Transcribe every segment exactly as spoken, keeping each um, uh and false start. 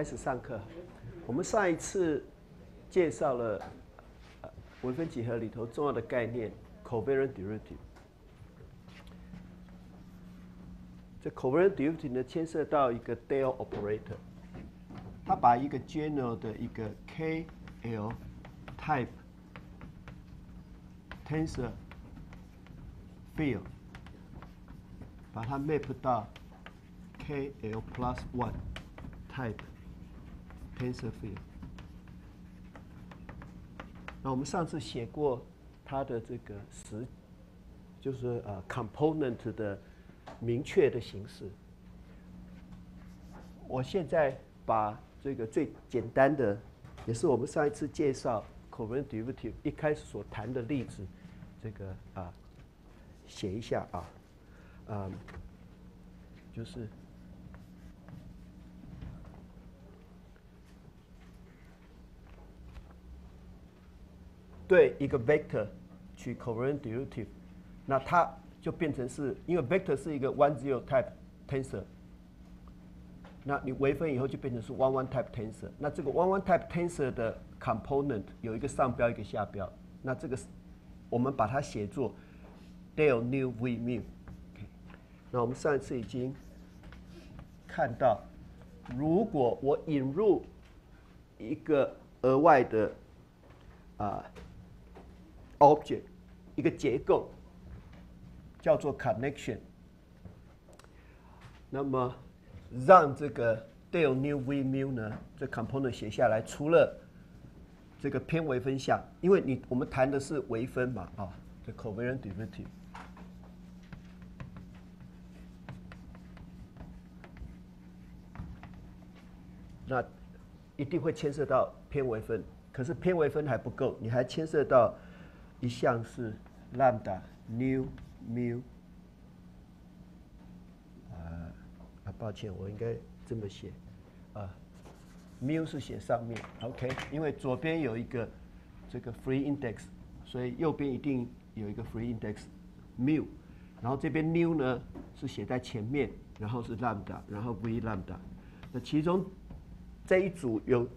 开始上课。我们上一次介绍了微分几何里头重要的概念 covariant derivative。这 covariant derivative 呢，牵涉到一个 del operator， 它把一个 general 的一个 K L type tensor field 把它 map 到 K L plus one type tensor field。那我们上次写过它的这个实，就是呃 component 的明确的形式。我现在把这个最简单的，也是我们上一次介绍 covariant derivative 一开始所谈的例子，这个啊写一下啊，嗯，就是对一个 vector 取 covariant derivative， 那它就变成是，因为 vector 是一个 one zero type tensor， 那你微分以后就变成是 one one type tensor。那这个 one one type tensor 的 component 有一个上标一个下标，那这个我们把它写作 del nu v mu。那我们上一次已经看到，如果我引入一个额外的啊。 object 一个结构叫做 connection， 那么让这个 del nu v mu 呢，这 component 写下来，除了这个偏微分项，因为你我们谈的是微分嘛，啊、哦，这 covariant derivative， 那一定会牵涉到偏微分，可是偏微分还不够，你还牵涉到 一项是 lambda nu mu， 啊啊，抱歉，我应该这么写，啊 ，mu 是写上面 ，OK， 因为左边有一个这个 free index， 所以右边一定有一个 free index mu， 然后这边 nu 呢是写在前面，然后是 lambda， 然后 v lambda， 那其中这一组有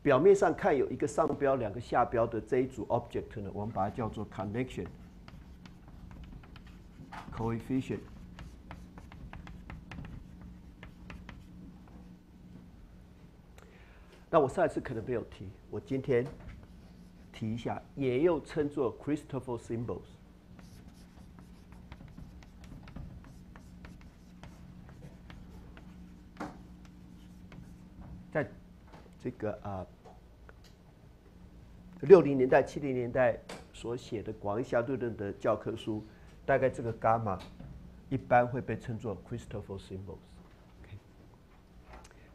表面上看有一个上标、两个下标的这一组 object 呢，我们把它叫做 connection coefficient。那我上一次可能没有提，我今天提一下，也又称作 Christoffel symbols。在 这个啊，六零年代、七零年代所写的广义相对论的教科书，大概这个伽马一般会被称作 Christoffel symbols。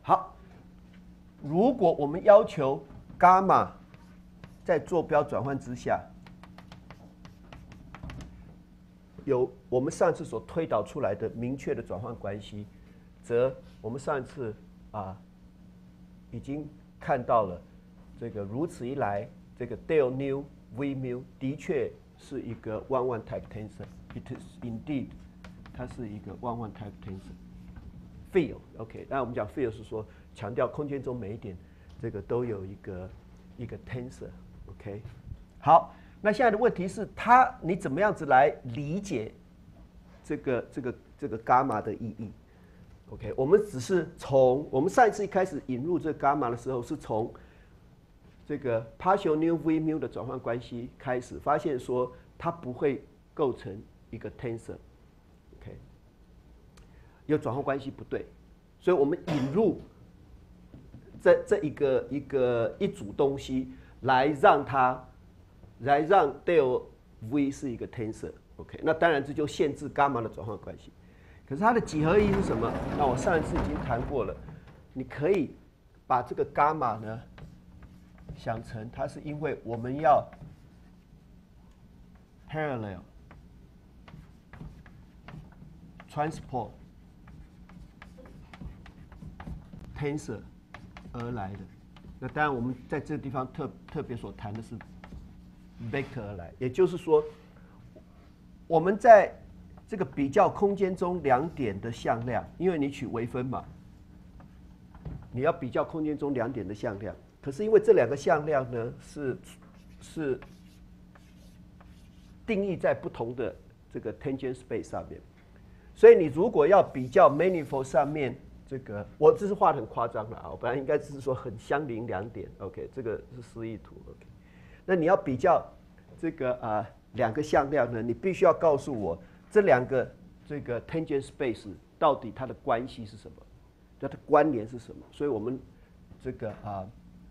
好，如果我们要求伽马在坐标转换之下，有我们上次所推导出来的明确的转换关系，则我们上一次啊 已经看到了，这个如此一来，这个 del nu v mu 的确是一个 one one type tensor。It is indeed， 它是一个 one one type tensor field。OK， 那我们讲 field 是说强调空间中每一点这个都有一个一个 tensor。OK， 好，那现在的问题是它你怎么样子来理解这个这个这个伽马的意义？ OK， 我们只是从我们上一次一开始引入这个伽马的时候，是从这个 partial nu v mu 的转换关系开始，发现说它不会构成一个 tensor。OK， 有转换关系不对，所以我们引入这这一个一个一组东西来让它来让 del v 是一个 tensor。OK， 那当然这就限制伽马的转换关系。 可是它的几何意义是什么？那我上一次已经谈过了。你可以把这个伽马呢想成它是因为我们要 parallel transport tensor 而来的。那当然我们在这个地方特特别所谈的是 vector 而来，也就是说我们在 这个比较空间中两点的向量，因为你取微分嘛，你要比较空间中两点的向量。可是因为这两个向量呢是是定义在不同的这个 tangent space 上面，所以你如果要比较 manifold 上面这个，我这是画的很夸张了啊，我本来应该只是说很相邻两点 ，OK， 这个是示意图 ，OK。那你要比较这个啊两个向量呢，你必须要告诉我这两个这个 tangent space 到底它的关系是什么，它的关联是什么？所以我们这个啊，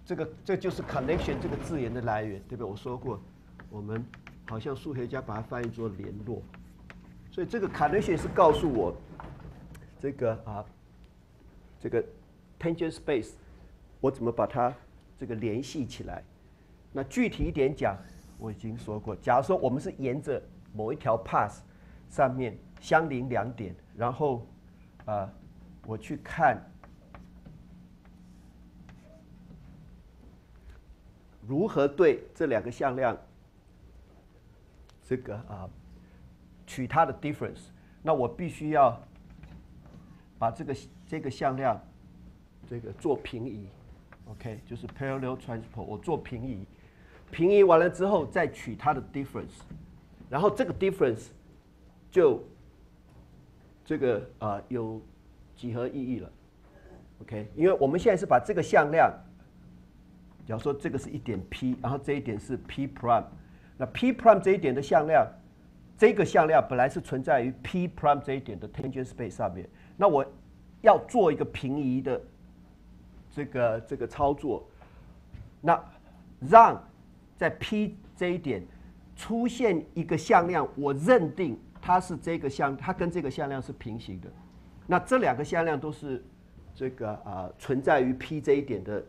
这个这就是 connection 这个字眼的来源，对不对？我说过，我们好像数学家把它翻译作联络，所以这个 connection 是告诉我这个啊这个 tangent space 我怎么把它这个联系起来。那具体一点讲，我已经说过，假如说我们是沿着某一条 path 上面相邻两点，然后啊、呃，我去看如何对这两个向量这个啊取它的 difference， 那我必须要把这个这个向量这个做平移 ，OK， 就是 parallel transport， 我做平移。平移完了之后，再取它的 difference， 然后这个 difference 就这个啊、呃、有几何意义了 ，OK？ 因为我们现在是把这个向量，假如说这个是一点 p， 然后这一点是 p prime， 那 p prime 这一点的向量，这个向量本来是存在于 p prime 这一点的 tangent space 上面，那我要做一个平移的这个这个操作，那让在 P 这一点出现一个向量，我认定它是这个向，它跟这个向量是平行的。那这两个向量都是这个啊、呃、存在于 P 这一点的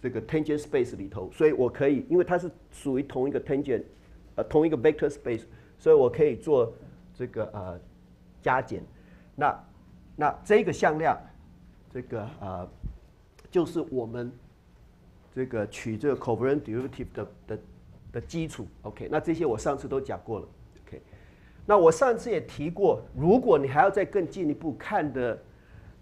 这个 tangent space 里头，所以我可以，因为它是属于同一个 tangent， 呃同一个 vector space， 所以我可以做这个啊、呃、加减。那那这个向量，这个啊、呃、就是我们。这个取这个 covariant derivative 的的的基础 ，OK， 那这些我上次都讲过了 ，OK， 那我上次也提过，如果你还要再更进一步看的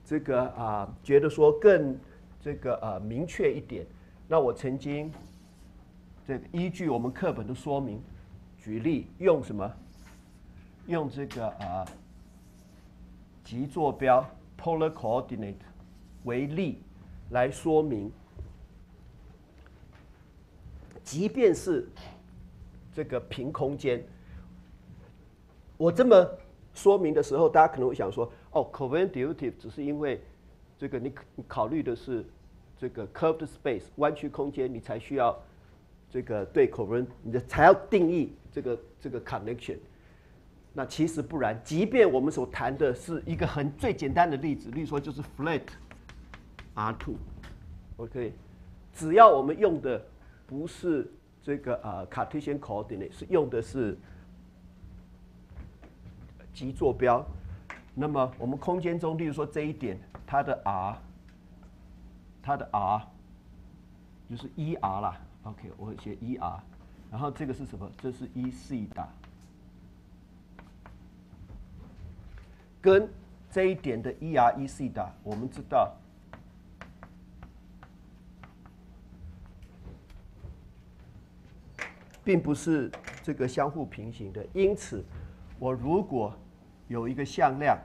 这个啊、呃，觉得说更这个啊、呃、明确一点，那我曾经这个依据我们课本的说明，举例用什么？用这个啊、呃、极坐标 polar coordinate 为例来说明。即便是这个平空间，我这么说明的时候，大家可能会想说：“哦 ，covariant derivative 只是因为这个你你考虑的是这个 curved space 弯曲空间，你才需要这个对 covariant 你的才要定义这个这个 connection。”那其实不然，即便我们所谈的是一个很最简单的例子，例如说就是 flat R 二，OK， 只要我们用的不是这个啊 Cartesian coordinate， 是用的是极坐标。那么我们空间中，例如说这一点，它的 r， 它的 r 就是 E r 啦。OK， 我会写 E r。然后这个是什么？这是 E西塔，跟这一点的 E r E西塔，我们知道。并不是这个相互平行的，因此，我如果有一个向量，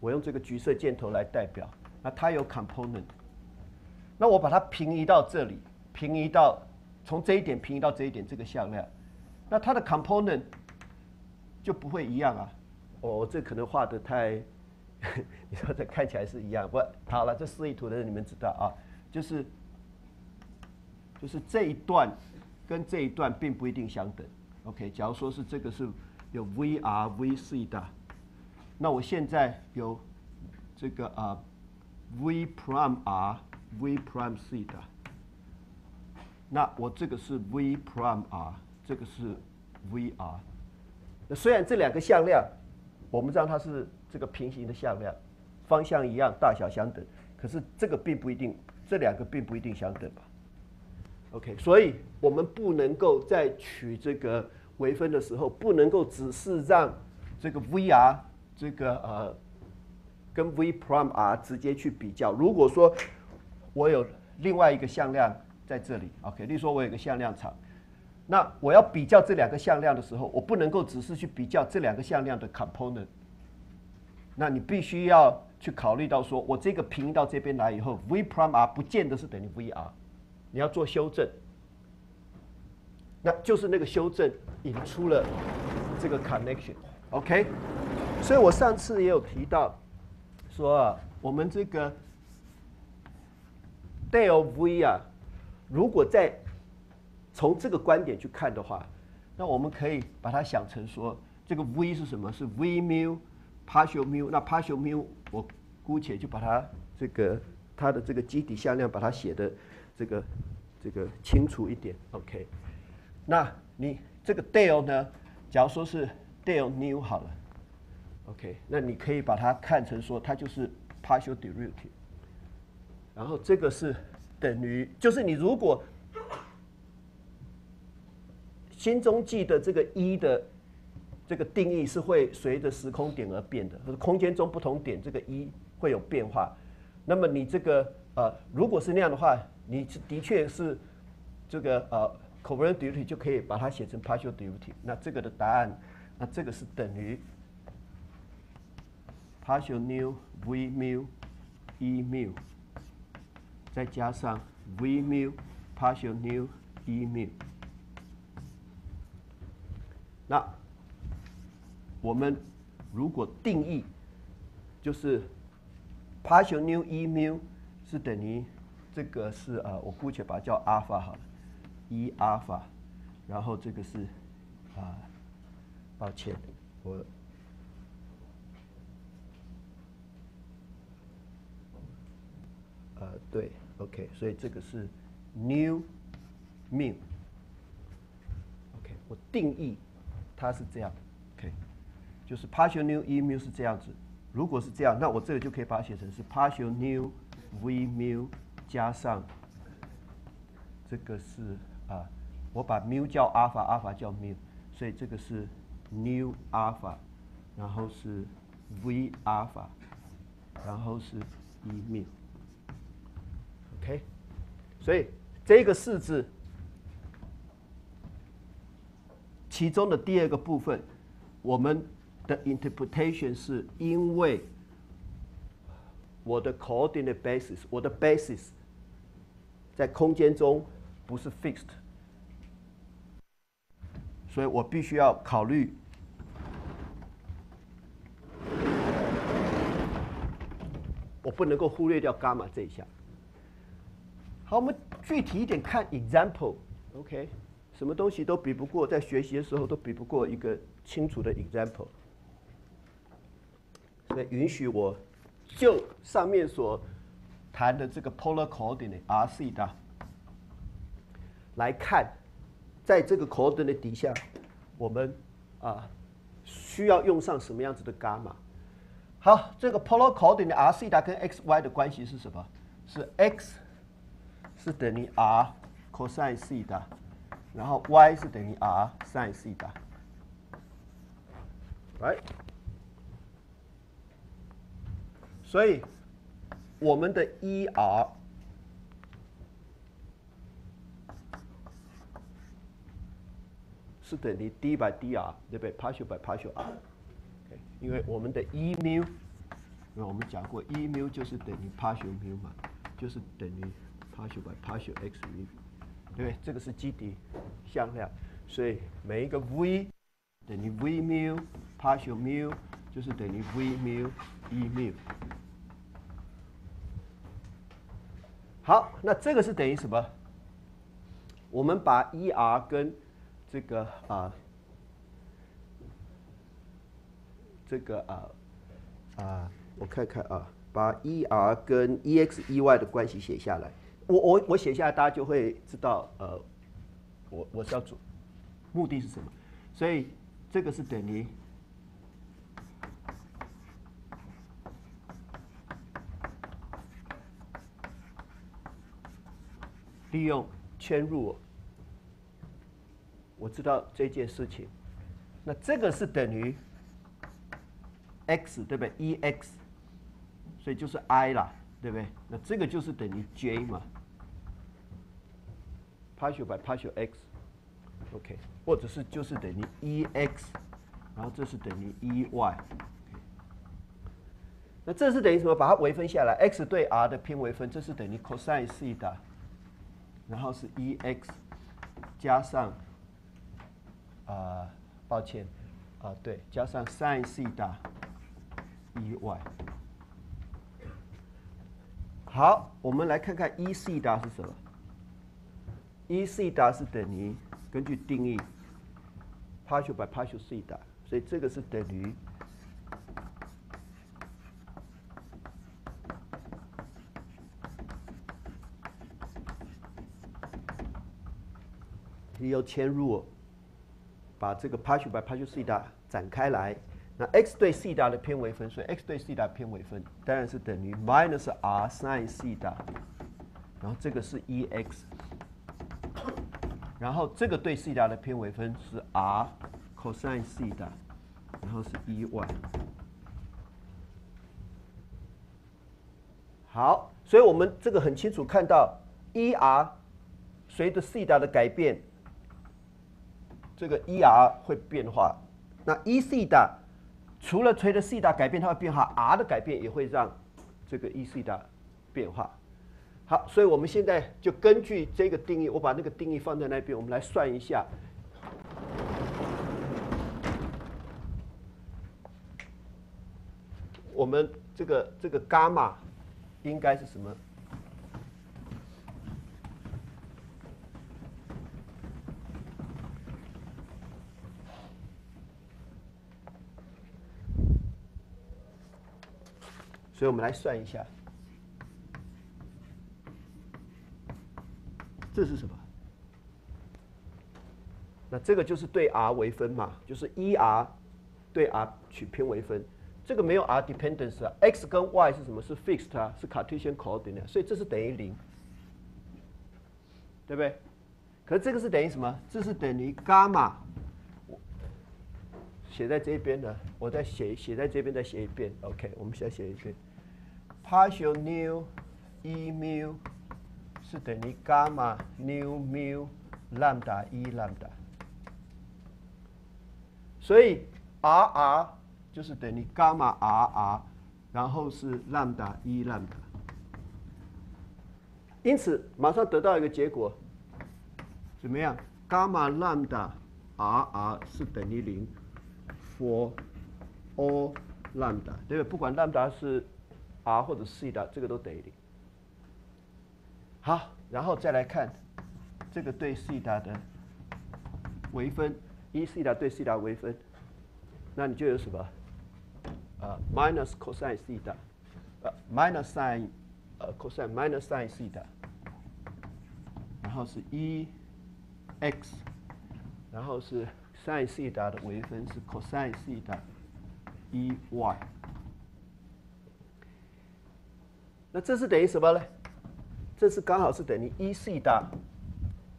我用这个橘色箭头来代表，那它有 component， 那我把它平移到这里，平移到从这一点平移到这一点这个向量，那它的 component 就不会一样啊。哦，这可能画的太，你说这看起来是一样，不，好了，这示意图的人你们知道啊，就是。就是这一段跟这一段并不一定相等 ，OK。假如说是这个是有 v r v 西塔，那我现在有这个啊、uh, v prime r v prime 西塔，那我这个是 v prime r， 这个是 v r。那虽然这两个向量，我们让它是这个平行的向量，方向一样，大小相等，可是这个并不一定，这两个并不一定相等吧。OK， 所以我们不能够在取这个微分的时候，不能够只是让这个 V R 这个呃跟 v prime r 直接去比较。如果说我有另外一个向量在这里 ，OK， 例如说我有一个向量场，那我要比较这两个向量的时候，我不能够只是去比较这两个向量的 component， 那你必须要去考虑到说，我这个平移到这边来以后 ，v prime r 不见得是等于 v r， 你要做修正。 那就是那个修正引出了这个 connection，OK？、Okay? 所以我上次也有提到，说啊，我们这个 del v 啊，如果在从这个观点去看的话，那我们可以把它想成说，这个 v 是什么？是 v mu partial mu。那 partial mu 我姑且就把它这个它的这个基底向量把它写的这个这个清楚一点 ，OK？ 那你这个 del 呢？假如说是 del nu 好了 ，OK， 那你可以把它看成说它就是 partial derivative， 然后这个是等于，就是你如果新中继的这个一的这个定义是会随着时空点而变的，空间中不同点这个一会有变化。那么你这个呃，如果是那样的话，你的确是这个呃。 Covariant derivative 就可以把它写成 partial derivative。那这个的答案，那这个是等于 partial nu v mu e mu， 再加上 v mu partial nu e mu。那我们如果定义就是 partial nu e mu 是等于这个是呃，我姑且把它叫 alpha 好了。 一阿法，然后这个是啊，抱歉，我呃对 ，OK， 所以这个是 new mu，OK， 我定义它是这样 ，OK， 就是 partial new e mu 是这样子。如果是这样，那我这个就可以把它写成是 partial new v mu 加上这个是。 啊，我把 mu 叫 alpha， alpha 叫 mu， 所以这个是 nu alpha， 然后是 v alpha， 然后是 e mu，OK，、okay? 所以这个式子其中的第二个部分，我们的 interpretation 是因为我的 coordinate basis， 我的 basis 在空间中。 不是 fixed， 所以我必须要考虑我不能够忽略掉伽马这一项。好，我们具体一点看 example，OK， 什么东西都比不过，在学习的时候都比不过一个清楚的 example。所以允许我就上面所谈的这个 polar coordinate r c 的。 来看，在这个 coordinate 底下，我们啊需要用上什么样子的伽马？好，这个 polar coordinate r c 塔跟 x y 的关系是什么？是 x 是等于 r cosine 西塔，然后 y 是等于 r sin 西塔。right？ 所以我们的 E R。 是等于 d by dr， 对不对 ？partial by partial r，、okay. 因为我们的 e mu， 因为我们讲过 e mu 就是等于 partial mu 嘛，就是等于 partial by partial x mu， 对不对？这个是基底向量，所以每一个 v 等于 v mu partial mu 就是等于 v mu e mu。好，那这个是等于什么？我们把 E R 跟 这个啊，这个啊啊，我看看啊，把 E R 跟 E X E Y 的关系写下来。我我我写下来，大家就会知道呃，我我是要做目的是什么。所以这个是等于 利用嵌入我。 我知道这件事情，那这个是等于 x 对不对 ？e x 所以就是 I 啦，对不对？那这个就是等于 J 嘛 ，partial by partial x，OK， 或者是就是等于 E x， 然后这是等于 E y。 那这是等于什么？把它微分下来 ，x 对 r 的偏微分，这是等于 cosine theta， 然后是 E x 加上啊、呃，抱歉啊、呃，对，加上 sin theta E y。好，我们来看看 E theta 是什么 ？E theta 是等于根据定义 partial by partial theta， 所以这个是等于。 由嵌入，把这个 partial by partial theta 展开来，那 x 对 theta 的偏微分，所以 x 对 theta 偏微分当然是等于 minus r sin theta， 然后这个是 E x， 然后这个对 theta 的偏微分是 r cosine theta， 然后是 E y。好，所以我们这个很清楚看到 E r 随着 theta 的改变。 这个 E r 会变化，那 E theta 除了垂的 theta 改变它会变化 ，r 的改变也会让这个 E theta 变化。好，所以我们现在就根据这个定义，我把那个定义放在那边，我们来算一下。我们这个这个伽马应该是什么？ 所以我们来算一下，这是什么？那这个就是对 r 微分嘛，就是 E r 对 r 取偏微分。这个没有 r dependence 啊 ，x 跟 y 是什么？是 fixed 啊，是 Cartesian coordinate， 所以这是等于零，对不对？可是这个是等于什么？这是等于伽马。写在这边的，我再写写在这边再写一遍 ，OK， 我们先写一遍。 partial nu e mu 是等于 gamma nu mu lambda e lambda， 所以 r r 就是等于 gamma r r， 然后是 lambda e lambda。因此，马上得到一个结果，怎么样 ？gamma lambda r r 是等于零 for all lambda， 对不对？不管 lambda 是 r 或者 theta， 这个都等于零。好，然后再来看这个对 theta 的微分 ，E theta 对 theta 微分，那你就有什么？呃 ，minus cosine theta， 呃 ，minus sin， 呃 ，cosine minus sin theta， 然后是 E x， 然后是 sin theta 的微分是 cosine theta E y。 那这是等于什么呢？这是刚好是等于 E theta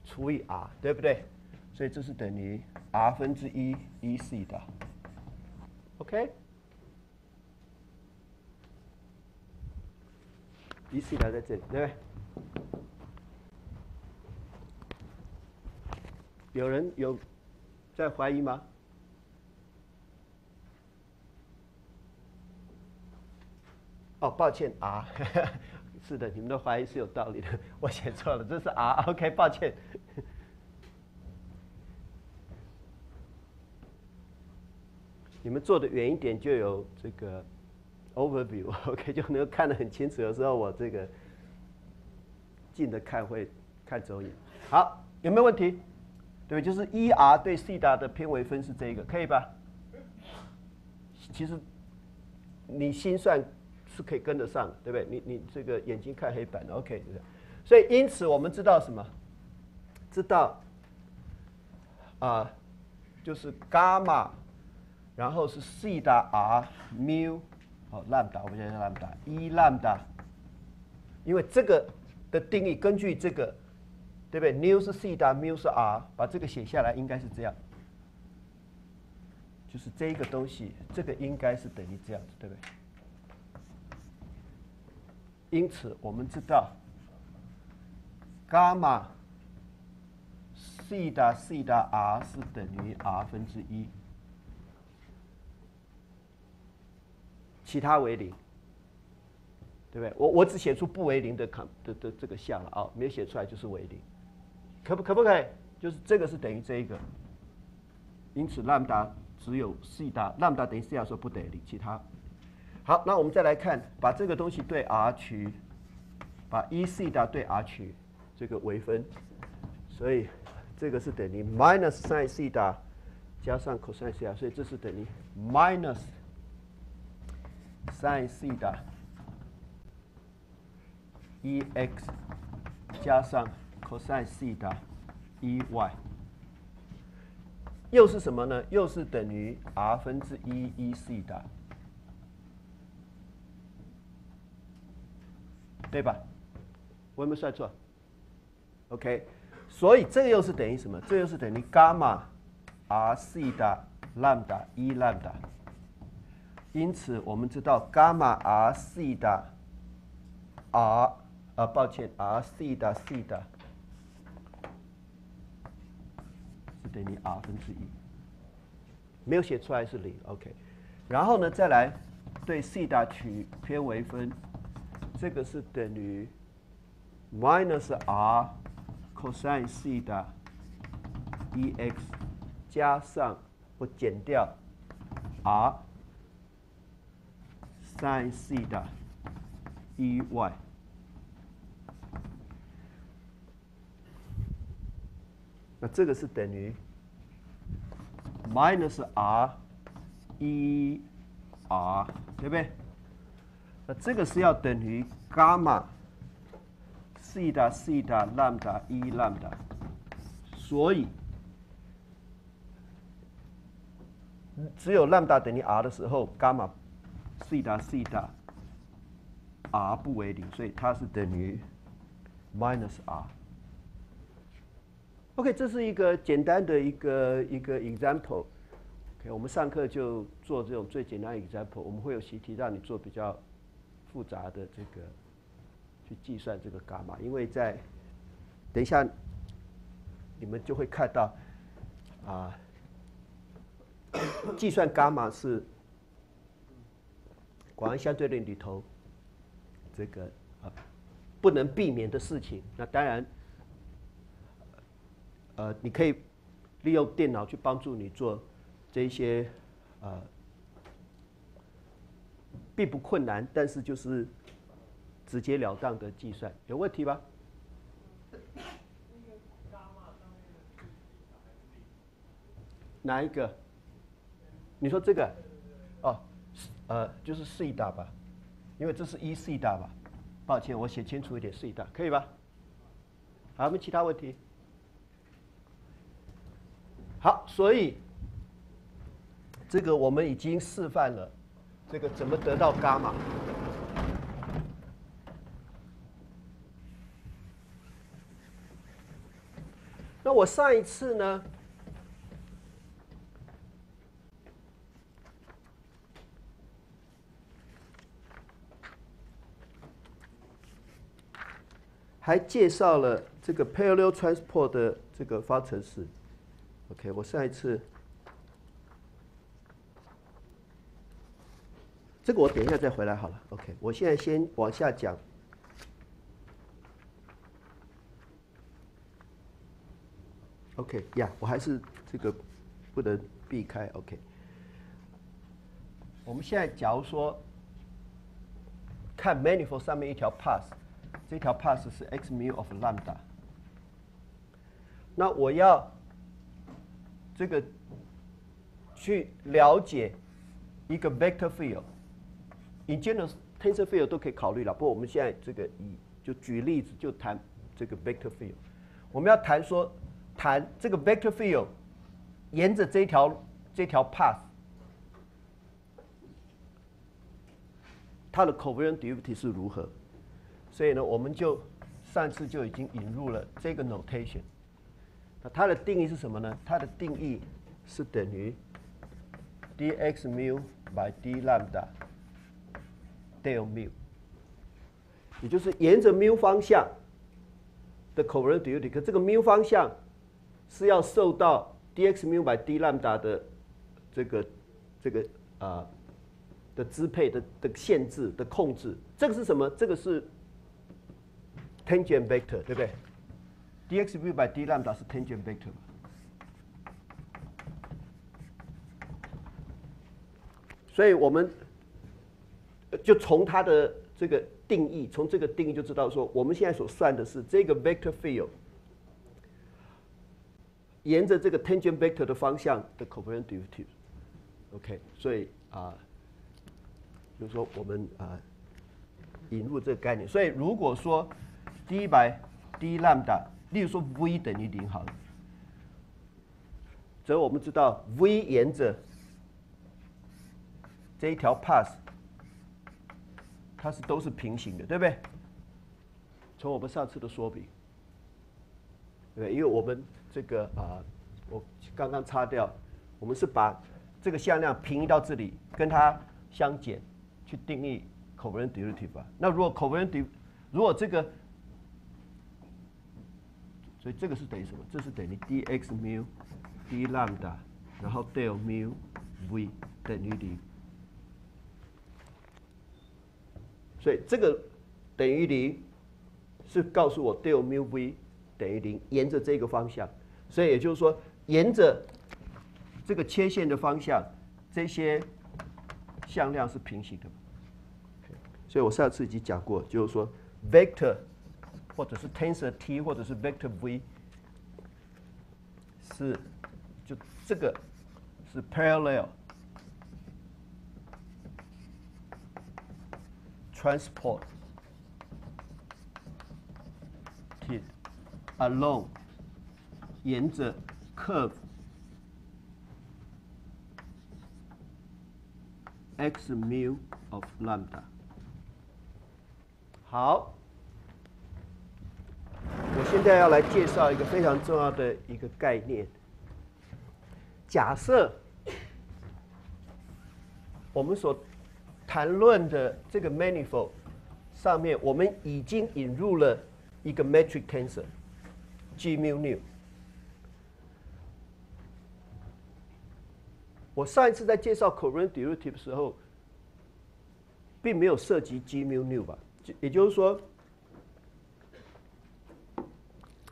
除以 r， 对不对？所以这是等于 r 分之一 E theta。OK，E theta 在这里，对不对？有人有在怀疑吗？ 哦，抱歉 ，r， 是的，你们的怀疑是有道理的，我写错了，这是 r，OK， 抱歉。你们坐得远一点就有这个 overview，OK， 就能够看得很清楚。有时候我这个近的看会看走眼。好，有没有问题？对，就是 E r 对 theta 的偏微分是这个，可以吧？其实你心算。 是可以跟得上，对不对？你你这个眼睛看黑板 ，OK， 所以因此我们知道什么？知道啊、呃，就是伽马，然后是 theta r mu， 好 lambda， 我们先说 lambda e lambda， 因为这个的定义根据这个，对不对 ？nu 是 theta mu 是 r， 把这个写下来应该是这样，就是这个东西，这个应该是等于这样子，对不对？因此，我们知道伽马西达西达 r 是等于 r 分之一，其他为零，对不对？我我只写出不为零的康的的这个项了啊，没有写出来就是为零，可不可不可以？就是这个是等于这一个，因此兰姆达只有西达，兰姆达等于西达说不等于零，其他。好，那我们再来看，把这个东西对 r 取，把一西达对 r 取这个微分，所以。 这个是等于 minus sin 西塔加上 cosine 西塔，所以这是等于 minus sin 西塔 e x 加上 cosine 西塔 e y， 又是什么呢？又是等于 r 分之一 e 西塔，对吧？我有没有算错 ？OK。 所以这个又是等于什么？这又是等于伽马 r 西达 lambda 一 lambda。因此我们知道伽马 r 西达 r 啊，抱歉 r 西达西达是等于 r 分之一，没有写出来是零 ，OK。然后呢，再来对西达取偏微分，这个是等于 minus r。 cosine 西塔 e x 加上我减掉 r sin 西塔 e y， 那这个是等于 minus r e r， 对不对？那这个是要等于伽马。 西塔西塔 lambda 一 lambda， 所以只有 lambda 等于 r 的时候，伽马西塔西塔 r 不为零，所以它是等于 minus r。OK， 这是一个简单的一个一个 example。OK， 我们上课就做这种最简单的 example， 我们会有习题让你做比较复杂的这个。 去计算这个伽马，因为在等一下你们就会看到啊，计算伽马是广义相对论里头这个啊不能避免的事情。那当然，呃，你可以利用电脑去帮助你做这些呃并不困难，但是就是。 直截了当的计算有问题吧？哪一个？你说这个？哦，呃，就是西塔吧，因为这是一西塔吧。抱歉，我写清楚一点，西塔可以吧？还有没有其他问题？好，所以这个我们已经示范了，这个怎么得到伽马。 那我上一次呢，还介绍了这个 parallel transport 的这个方程式。OK， 我上一次，这个我等一下再回来好了。OK， 我现在先往下讲。 OK 呀、yeah, ，我还是这个不能避开。OK， 我们现在假如说看 manifold 上面一条 path， 这条 path 是 x mu of lambda。那我要这个去了解一个 vector field， general tensor field 都可以考虑了。不过我们现在这个以就举例子就谈这个 vector field， 我们要谈说。 谈这个 vector field 沿着这条这条 path， 它的 covariant derivative 是如何？所以呢，我们就上次就已经引入了这个 notation。那它的定义是什么呢？它的定义是等于 dx mu by d lambda del mu。也就是沿着 mu 方向的 covariant duty， 这个 mu 方向是要受到 dx mu by d lambda 的这个这个啊、呃、的支配的的限制的控制。这个是什么？这个是 tangent vector， 对不对 ？dx mu by d lambda 是 tangent vector。 所以我们就从它的这个定义，从这个定义就知道说，我们现在所算的是这个 vector field 沿着这个 tangent vector 的方向的 covariant duty。OK， 所以啊、呃，就是说我们啊、呃、引入这个概念。所以如果说 d by d lambda， 例如说 v 等于零好了，则我们知道 v 沿着 这一条 path 它是都是平行的，对不对？从我们上次的说明，对不对？因为我们这个啊、呃，我刚刚擦掉，我们是把这个向量平移到这里，跟它相减，去定义 covariant derivative 啊。那如果 covariant 如果这个，所以这个是等于什么？这是等于 dx mu d lambda， 然后 del mu v 等于零。 所以这个等于零，是告诉我 del mu v 等于零，沿着这个方向。所以也就是说，沿着这个切线的方向，这些向量是平行的。所以我上次已经讲过，就是说 vector 或者是 tensor t 或者是 vector v 是就这个是 parallel。 transport along 沿着 curve x mu of lambda。 好，我现在要来介绍一个非常重要的一个概念。假设我们所 谈论的这个 manifold 上面，我们已经引入了一个 metric tensor G mu nu。我上一次在介绍 covariant derivative 的时候，并没有涉及 G mu nu 吧？也就是说，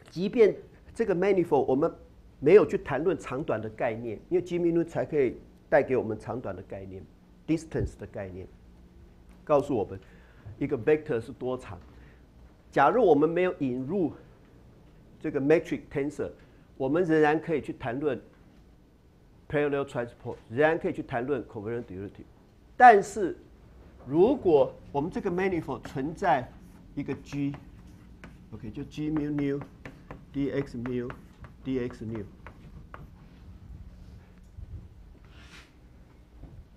即便这个 manifold 我们没有去谈论长短的概念，因为 G mu nu 才可以带给我们长短的概念。 distance 的概念告诉我们一个 vector 是多长。假如我们没有引入这个 metric tensor， 我们仍然可以去谈论 parallel transport， 仍然可以去谈论 covariant derivative。但是，如果我们这个 manifold 存在一个 g，OK， 就 g mu nu dx mu dx nu。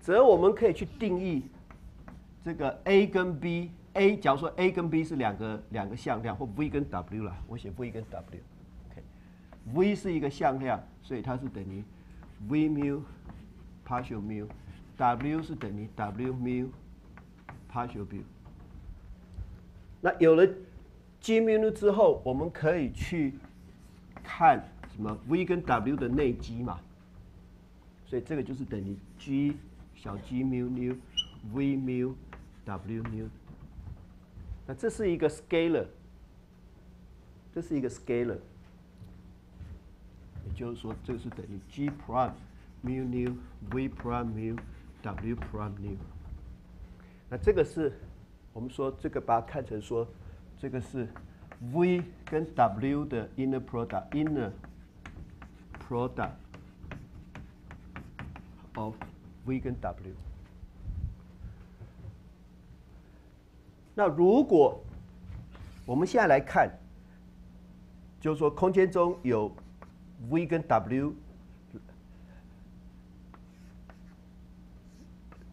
则我们可以去定义这个 a 跟 b，a 假如说 a 跟 b 是两个两个向量，或 v 跟 w 啦，我写 v 跟 w，OK，v 是一个向量，所以它是等于 v mu partial mu，w 是等于 w mu partial mu。那有了 g mu nu 之后，我们可以去看什么 v 跟 w 的内积嘛，所以这个就是等于 g。 小 g mu nu v mu w nu， 那这是一个 scalar， 这是一个 scalar， 也就是说，这是等于 g prime mu nu v prime mu w prime nu。那这个是我们说这个把它看成说，这个是 v 跟 w 的 inner product inner product of v 跟 w。 那如果我们现在来看，就是说空间中有 v 跟 w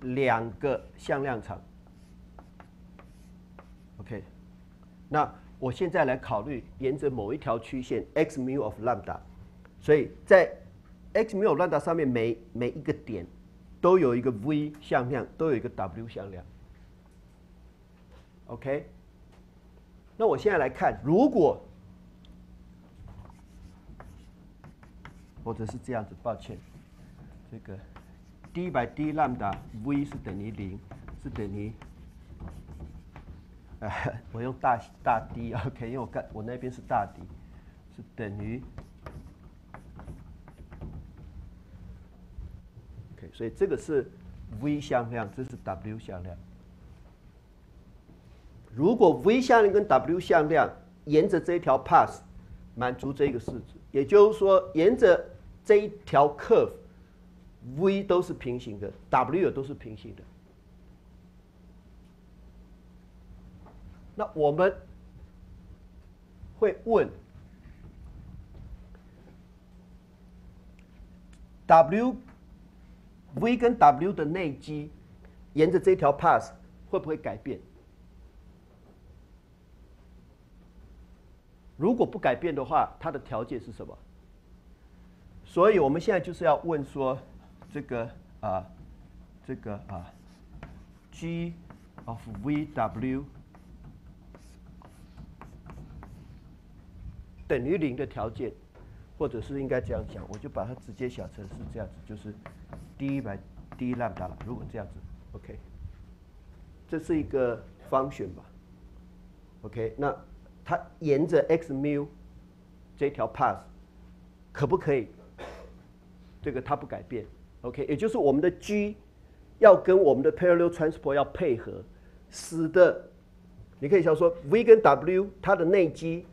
两个向量场 ，OK。那我现在来考虑沿着某一条曲线 x mu of lambda， 所以在 x mu of lambda 上面每每一个点 都有一个 v 向量，都有一个 w 向量 ，OK。那我现在来看，如果或者是这样子，抱歉，这个 d by d lambda v 是等于零，是等于，呃，我用大大 D，OK， 因为我看我那边是大 D， 是等于 ，OK， 所以这个是 v 向量，这是 w 向量。如果 v 向量跟 w 向量沿着这一条 path 满足这个式子，也就是说沿着 这一条 curve，v 都是平行的 ，w 也都是平行的。那我们会问 ，w，v 跟 w 的内积沿着这条 path 会不会改变？如果不改变的话，它的条件是什么？ 所以我们现在就是要问说，这个啊，这个啊 ，g of vw 等于零的条件，或者是应该这样讲，我就把它直接想成是这样子，就是 d by d lambda 了。如果这样子 ，OK， 这是一个function吧 ？OK， 那它沿着 x mu 这条 path 可不可以？ 这个它不改变 ，OK， 也就是我们的 G 要跟我们的 parallel transport 要配合，使得你可以想说 V 跟 W 它的内积，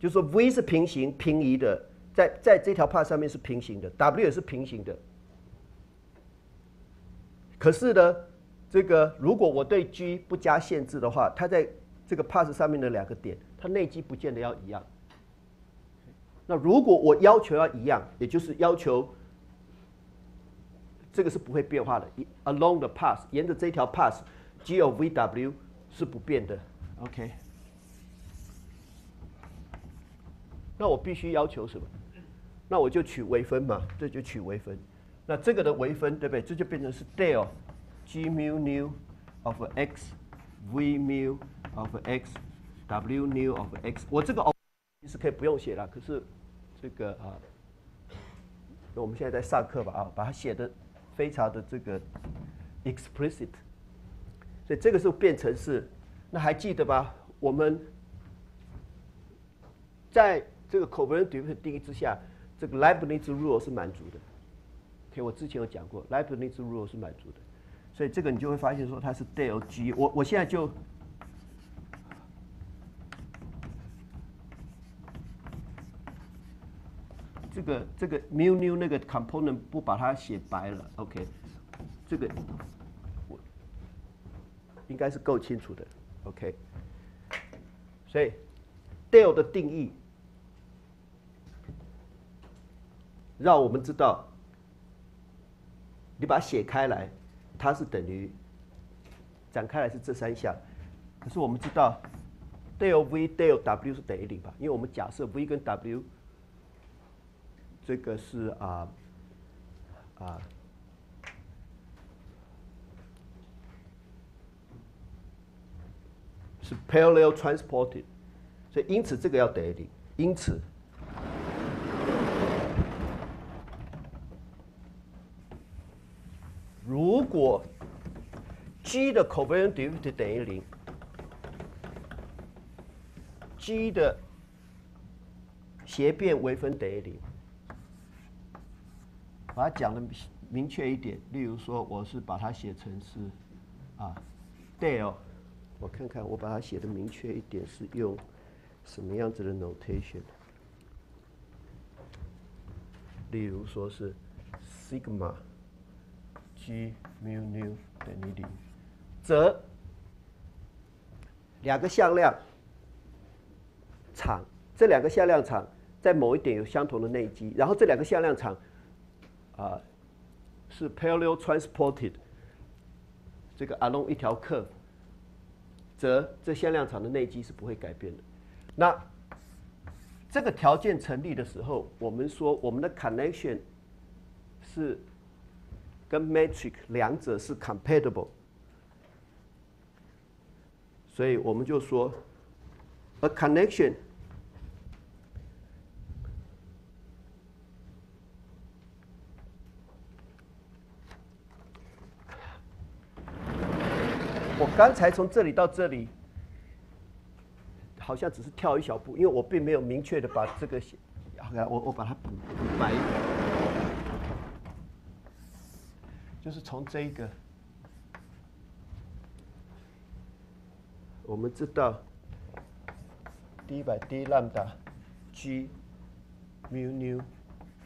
就是说 V 是平行平移的，在在这条 path 上面是平行的 ，W 也是平行的。可是呢，这个如果我对 G 不加限制的话，它在这个 path 上面的两个点，它内积不见得要一样。那如果我要求要一样，也就是要求 这个是不会变化的 ，along the path 沿着这条 path，g of vw 是不变的 ，OK。那我必须要求什么？那我就取微分嘛，这就取微分。那这个的微分对不对？这就变成是 del g mu nu of x v mu of x w nu of x。我这个其实可以不用写了，可是这个啊，我们现在在上课吧啊，把它写的 非常的这个 explicit， 所以这个时候变成是，那还记得吧？我们在这个 covariant derivative 定义之下，这个 Leibniz rule 是满足的。OK， 我之前有讲过 ，Leibniz rule 是满足的，所以这个你就会发现说它是 del g。我我现在就这个这个 mu nu 那个 component 不把它写白了 ，OK， 这个我应该是够清楚的 ，OK。所以 del 的定义让我们知道，你把它写开来，它是等于展开来是这三项，可是我们知道 del v del w 是等于零吧？因为我们假设 v 跟 w 这个是啊啊，是 parallel transported， 所以因此这个要等于零。因此，如果 g 的 covariant derivative 等于零 ，g 的斜变微分等于零。 把它讲的明确一点，例如说，我是把它写成是啊 del， 我看看我把它写的明确一点是用什么样子的 notation。例如说是 sigma g mu nu 等于零，则两个向量场，这两个向量场在某一点有相同的内积，然后这两个向量场 啊，是 parallel transported 这个 along 一条 curve， 则这向量场的内积是不会改变的。那这个条件成立的时候，我们说我们的 connection 是跟 metric 两者是 compatible， 所以我们就说 a connection我刚才从这里到这里，好像只是跳一小步，因为我并没有明确的把这个，我我把它补白，就是从这一个，我们知道 d 百 d lambda g mu nu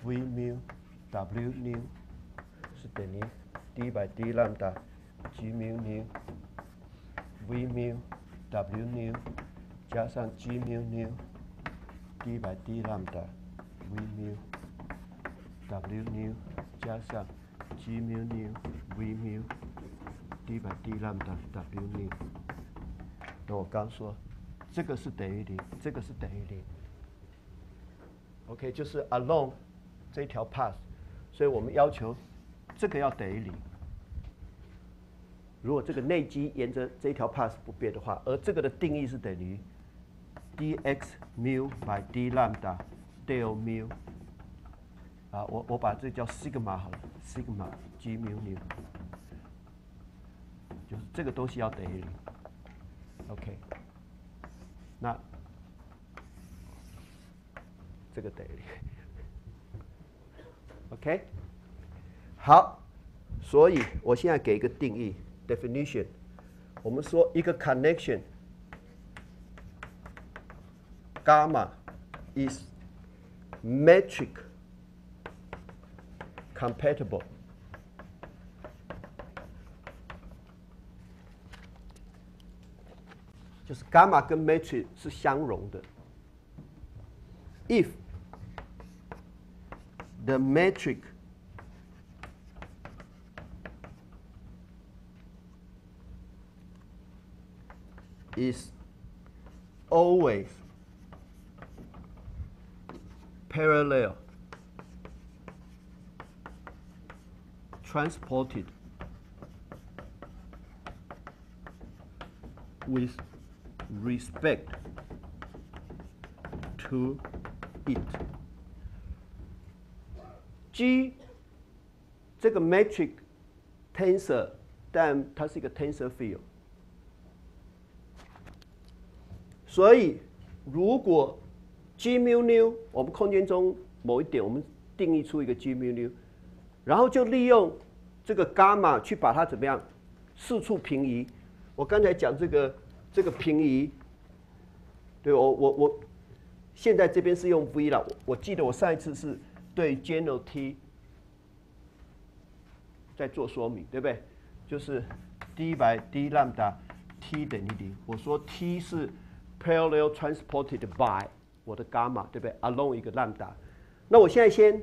v mu w nu 是等于 d 百 d lambda g mu nu v mu w nu 加上 g mu nu d 百 d lambda v mu w nu 加上 g mu nu v mu d 百 d lambda w nu。那我刚说，这个是等于零，这个是等于零。OK， 就是 along 这一条 path， 所以我们要求这个要等于零。如果这个内积沿着这条 path 不变的话，而这个的定义是等于 dx mu by d lambda del mu 啊，我我把这叫 sigma 好了 ，sigma g mu nu， 就是这个东西要等于零。OK， 那这个等于零。OK， 好，所以我现在给一个定义。Definition， 我们说一个 connection gamma is metric compatible就是 gamma 跟 metric 是相容的 if the metric is always parallel transported with respect to it. G 这个 metric tensor， 但它是一个 tensor field。所以，如果 g mu nu 我们空间中某一点，我们定义出一个 g mu nu， 然后就利用这个 gamma 去把它怎么样四处平移。我刚才讲这个这个平移，对我我我现在这边是用 v 了。我记得我上一次是对 general t 在做说明，对不对？就是 d by d lambda t 等于零。我说 t 是 parallel transported by 我的 gamma 对不对 ？along 一个 lambda， 那我现在先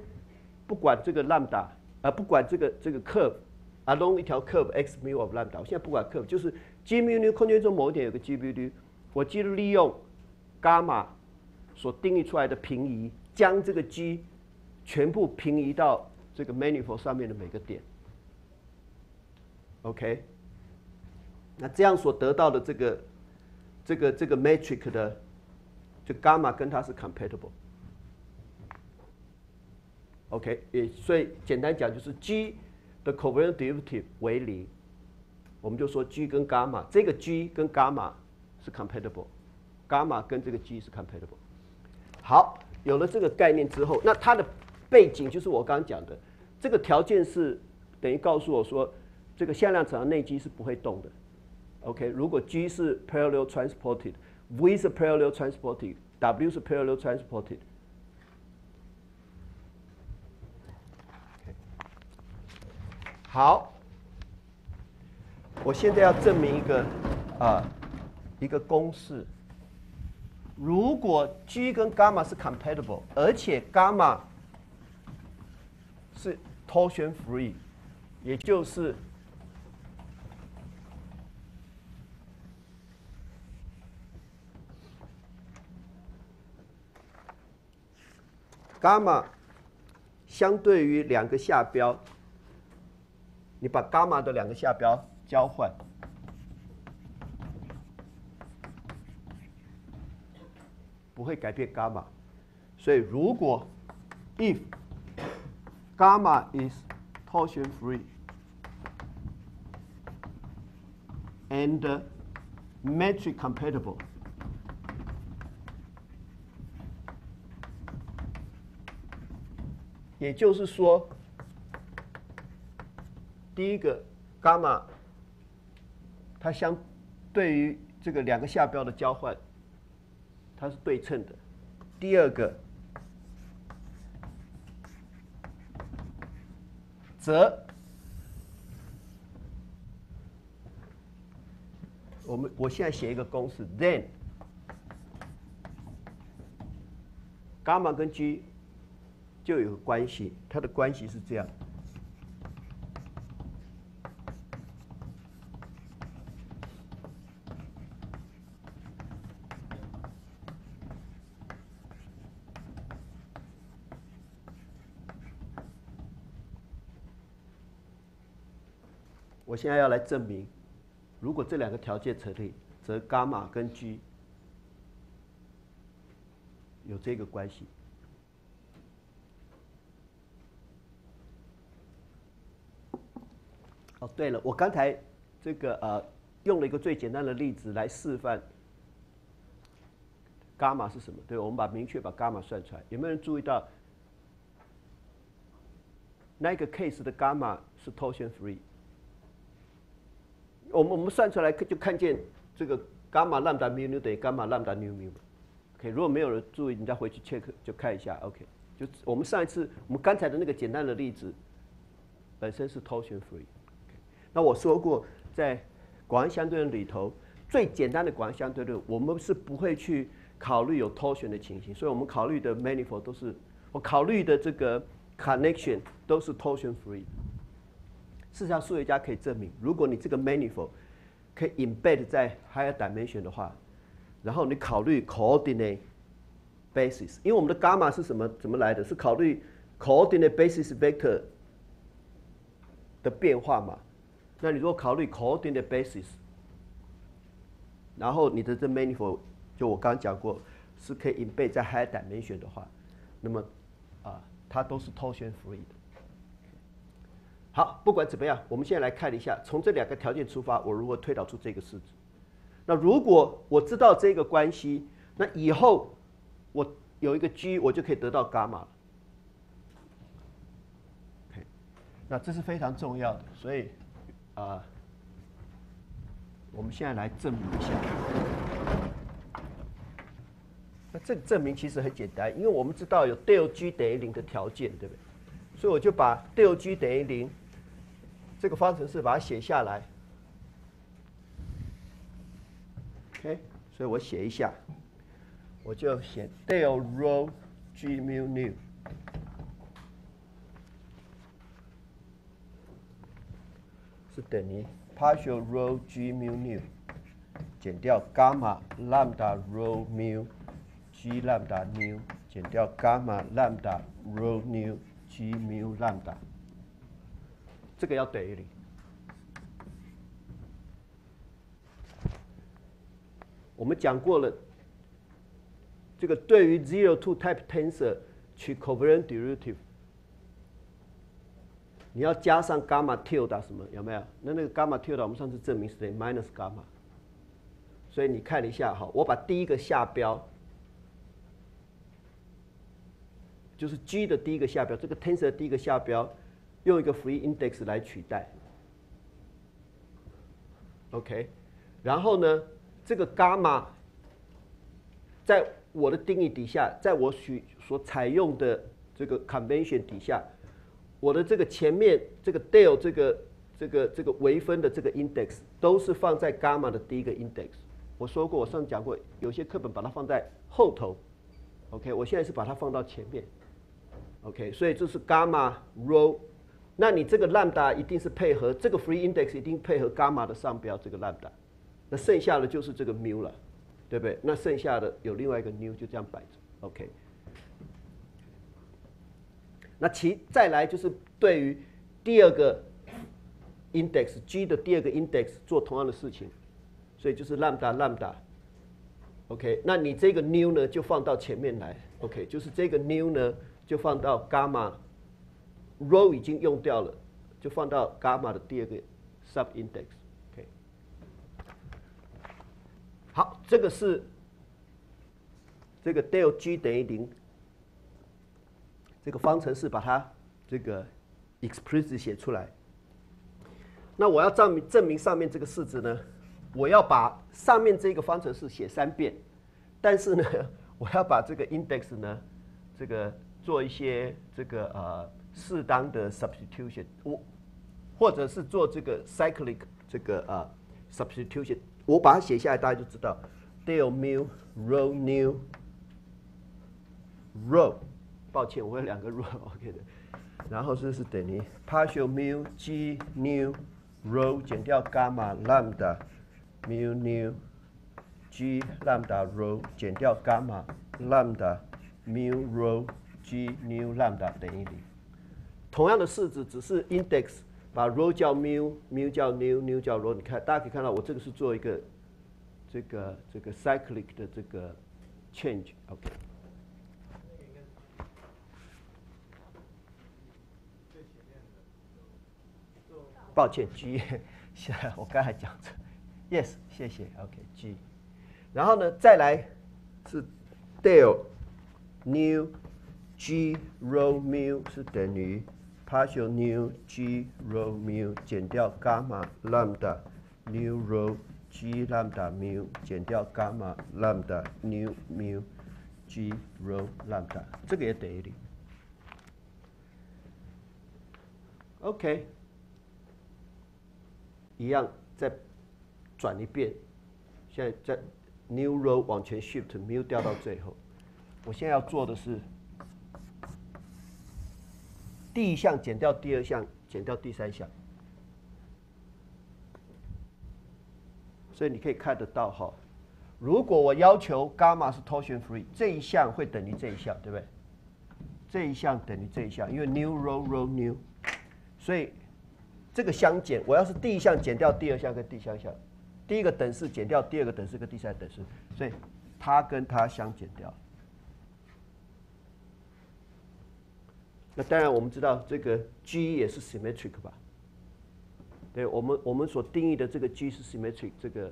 不管这个 lambda， 呃，不管这个这个 curve along 一条 curve x mu of lambda， 我现在不管 curve， 就是 g mu nu 空间中某一点有个 g mu nu， 我就利用 gamma 所定义出来的平移，将这个 g 全部平移到这个 manifold 上面的每个点。OK， 那这样所得到的这个。这个这个 metric 的，就 gamma 跟它是 compatible。OK， 也所以简单讲就是 g 的 covariant derivative 为零，我们就说 g 跟 gamma 这个 g 跟 gamma 是 compatible，gamma 跟这个 g 是 compatible。好，有了这个概念之后，那它的背景就是我刚刚讲的，这个条件是等于告诉我说，这个向量场的内积是不会动的。OK， 如果 G 是 parallel transported，V 是 parallel transported，W 是 parallel transported。好，我现在要证明一个啊、呃、一个公式。如果 G 跟 gamma 是 compatible， 而且 gamma 是 torsion free， 也就是gamma 相对于两个下标，你把 gamma 的两个下标交换，不会改变伽马。所以如果 if gamma is torsion free and metric compatible,也就是说，第一个 gamma 它相对于这个两个下标的交换，它是对称的。第二个，则我们我现在写一个公式 ，then gamma 跟 G 就有关系，它的关系是这样。我现在要来证明，如果这两个条件成立，则伽马跟 G 有这个关系。哦，对了，我刚才这个呃用了一个最简单的例子来示范伽马是什么。对，我们把明确把伽马算出来。有没有人注意到那个 case 的伽马是 torsion free？ 我们我们算出来就看见这个 gamma lambda mu nu 等于 gamma lambda nu mu。OK， 如果没有人注意，你再回去 check 就看一下。OK， 就我们上一次我们刚才的那个简单的例子。 本身是 torsion free。那我说过，在广义相对论里头，最简单的广义相对论，我们是不会去考虑有 torsion 的情形，所以我们考虑的 manifold 都是我考虑的这个 connection 都是 torsion free。事实上，数学家可以证明，如果你这个 manifold 可以 embed 在 higher dimension 的话，然后你考虑 coordinate basis， 因为我们的 gamma 是什么怎么来的？是考虑 coordinate basis vector。 的变化嘛，那你如果考虑 coordinate basis， 然后你的这 manifold 就我刚刚讲过是可以 embed 在 higher dimension 的话，那么啊它都是 torsion free 的。好，不管怎么样，我们现在来看一下，从这两个条件出发，我如何推导出这个式子。那如果我知道这个关系，那以后我有一个 G， 我就可以得到 gamma 了。 那这是非常重要的，所以，啊、呃，我们现在来证明一下。那这个证明其实很简单，因为我们知道有 del g 等于零的条件，对不对？所以我就把 del g 等于零这个方程式把它写下来。OK， 所以我写一下，我就写 del rho g mu nu。 等于 partial rho g mu nu 减掉 gamma lambda rho mu g lambda nu 减掉 gamma lambda rho nu g mu lambda， 这个要等于零。我们讲过了，这个对于 zero two type tensor 取 covariant derivative。 你要加上 gamma tilde 什么有没有？那那个 gamma tilde 我们上次证明是等于 minus gamma， 所以你看一下哈，我把第一个下标，就是 G 的第一个下标，这个 tensor 的第一个下标，用一个 free index 来取代。OK， 然后呢，这个 gamma 在我的定义底下，在我许所采用的这个 convention 底下。 我的这个前面这个 del 这个这个这个微分的这个 index 都是放在 gamma 的第一个 index。我说过，我上次讲过，有些课本把它放在后头。OK， 我现在是把它放到前面。OK， 所以这是 gamma rho。那你这个 lambda 一定是配合这个 free index， 一定配合 gamma 的上标这个 lambda。那剩下的就是这个 mu 了，对不对？那剩下的有另外一个 nu 就这样摆着。OK。 那其再来就是对于第二个 index g 的第二个 index 做同样的事情，所以就是 lambda lambda OK， 那你这个 nu 呢就放到前面来 ，OK， 就是这个 nu 呢就放到 gamma rho 已经用掉了，就放到 gamma 的第二个 sub index。OK， 好，这个是这个 del g 等于零，这个方程式把它这个 explicit 写出来。那我要证明证明上面这个式子呢，我要把上面这个方程式写三遍，但是呢，我要把这个 index 呢，这个做一些这个呃适当的 substitution， 我或者是做这个 cyclic 这个呃 substitution， 我把它写下来，大家就知道 del mu rho nu rho， 抱歉，我有两个 rho，OK 的，然后这是等于 partial mu g nu rho 减掉 gamma lambda。 mu nu g lambda rho 减掉 gamma lambda mu rho g nu lambda 等于零。同样的式子，只是 index 把 rho 叫 mu， mu 叫 nu， nu 叫 rho。你看，大家可以看到，我这个是做一个这个这个 cyclic 的这个 change。OK。抱歉 ，g， 我刚才讲错。 Yes， 谢谢。OK，G，、okay, 然后呢，再来是 del nu g rho mu 是等于 partial nu g rho mu 减掉 gamma lambda nu rho g lambda mu 减掉 gamma lambda nu mu g rho lambda， 这个也等于零。OK， 一样在。 转一遍，现在在 new row 往前 shift mu 掉到最后。我现在要做的是第一项减掉第二项，减掉第三项。所以你可以看得到哈，如果我要求 gamma 是 torsion free， 这一项会等于这一项，对不对？这一项等于这一项，因为 new row row new， 所以这个相减，我要是第一项减掉第二项跟第三项。 第一个等式减掉第二个等式跟第三个等式，所以它跟它相减掉。那当然我们知道这个 G 也是 symmetric 吧？对，我们我们所定义的这个 G 是 symmetric， 这个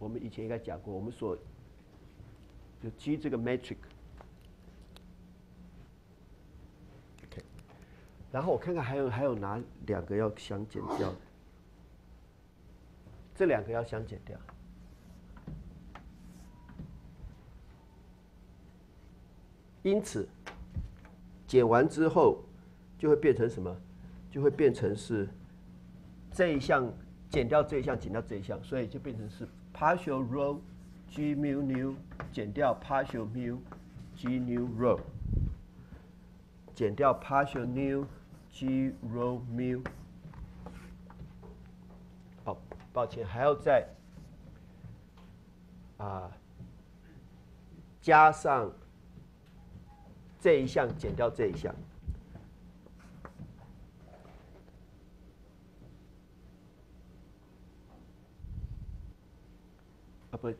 我们以前应该讲过，我们所就 G 这个 metric。OK， 然后我看看还有还有哪两个要相减掉。 这两个要相减掉。因此，减完之后就会变成什么？就会变成是这一项减掉这一项，减掉这一项，所以就变成是 partial rho g mu nu 减掉 partial mu g nu rho 减掉 partial nu g rho mu。 抱歉，还要再啊加上这一项，减掉这一项。啊不，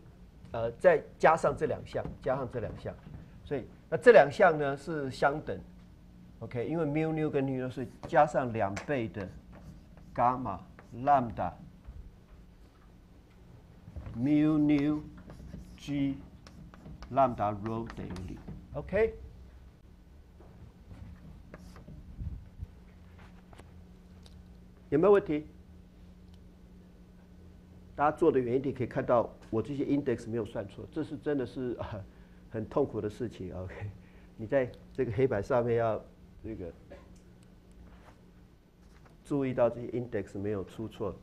呃，再加上这两项，加上这两项，所以那这两项呢是相等 ，OK， 因为 mu nu 跟 nu 是加上两倍的 gamma lambda。 mu nu g lambda rho 等于零 ，OK。有没有问题？大家做的远一点，可以看到我这些 index 没有算错，这是真的是很痛苦的事情 ，OK。你在这个黑板上面要这个注意到这些 index 没有出错。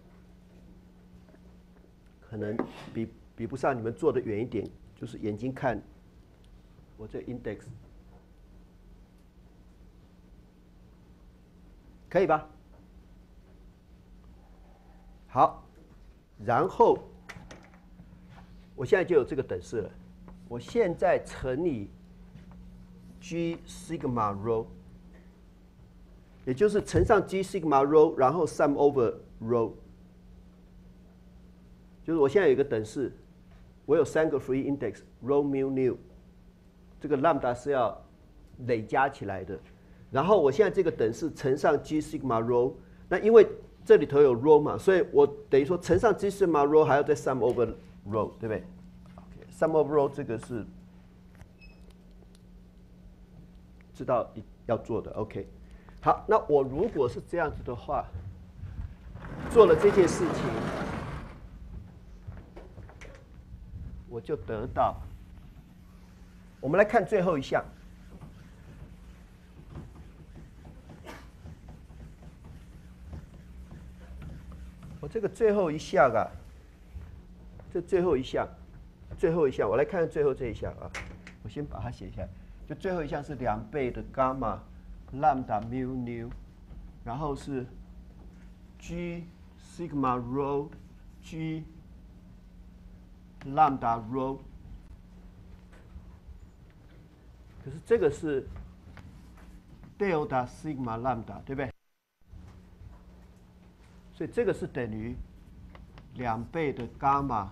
可能比比不上你们坐得远一点，就是眼睛看我这 index， 可以吧？好，然后我现在就有这个等式了。我现在乘以 g sigma rho， 也就是乘上 g sigma rho， 然后 sum over rho。就是我现在有一个等式，我有三个 free index rho mu nu， 这个 lambda 是要累加起来的。然后我现在这个等式乘上 g sigma rho， 那因为这里头有 rho 嘛，所以我等于说乘上 g sigma rho 还要再 sum over rho， 对不对 ？sum over rho 这个是知道要做的 ，OK。好，那我如果是这样子的话，做了这件事情，我就得到。我们来看最后一项。 这个最后一项啊，这最后一项，最后一项，我来看看最后这一项啊，我先把它写下来。就最后一项是两倍的 gamma lambda mu nu， 然后是 g sigma rho g lambda rho。可是这个是 delta sigma lambda， 对不对？ 所以这个是等于两倍的伽马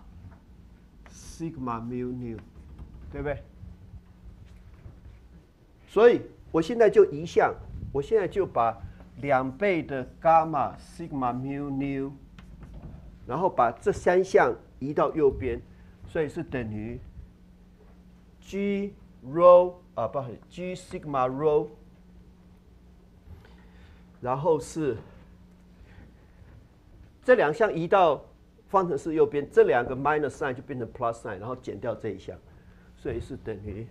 sigma mu nu， 对不对？所以我现在就移项，我现在就把两倍的伽马 sigma mu nu， 然后把这三项移到右边，所以是等于 g rho 啊，不好意思 ，g sigma rho， 然后是。 这两项移到方程式右边，这两个 minus sign 就变成 plus sign， 然后减掉这一项，所以是等于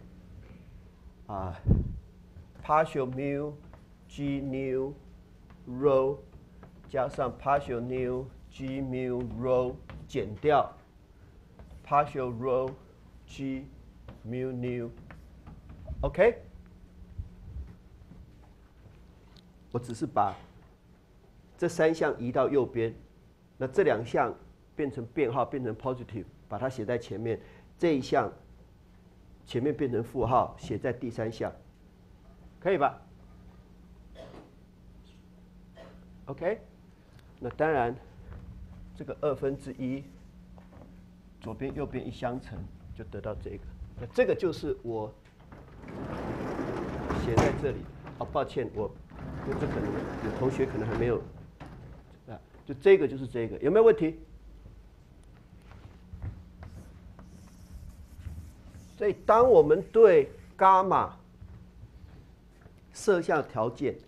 啊 partial mu g nu rho 加上 partial nu g mu rho 减掉 partial rho g mu nu，OK？ 我只是把这三项移到右边。 那这两项变成变号，变成 positive， 把它写在前面；这一项前面变成负号，写在第三项，可以吧 ？OK， 那当然，这个二分之一左边右边一相乘，就得到这个。那这个就是我写在这里。哦，抱歉，我这可能有同学可能还没有。 就这个就是这个，有没有问题？所以，当我们对伽马设下条件，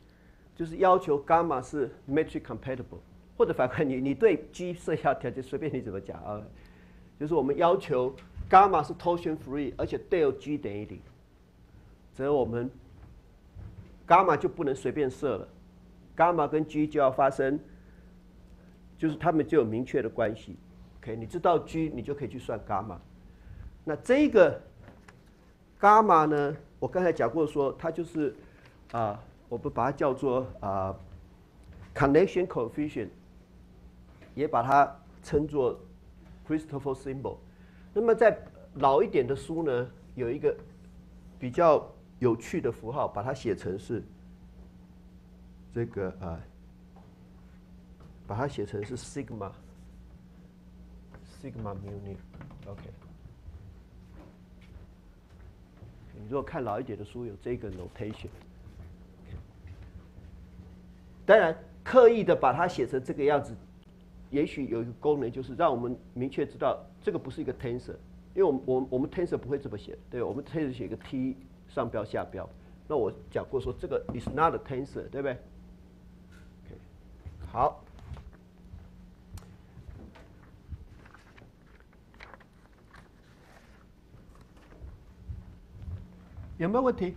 就是要求伽马是 metric compatible， 或者反过来，你你对 G 设下条件，随便你怎么讲啊，就是我们要求伽马是 torsion free， 而且 del G 等于零，则我们伽马就不能随便设了，伽马跟 G 就要发生。 就是他们就有明确的关系 ，OK？ 你知道 G， 你就可以去算伽马。那这个伽马呢？我刚才讲过说，它就是啊、呃，我们把它叫做啊、呃、connection coefficient， 也把它称作 Christoffel symbol。那么在老一点的书呢，有一个比较有趣的符号，把它写成是这个啊。呃 把它写成是 sigma sigma mu nu，OK。你如果看老一点的书，有这个 notation。当然，刻意的把它写成这个样子，也许有一个功能，就是让我们明确知道这个不是一个 tensor， 因为我们我我们 tensor 不会这么写，对吧？我们 tensor 写一个 t 上标下标，那我讲过说这个 is not a tensor， 对不对 ？OK， 好。 有没有问题？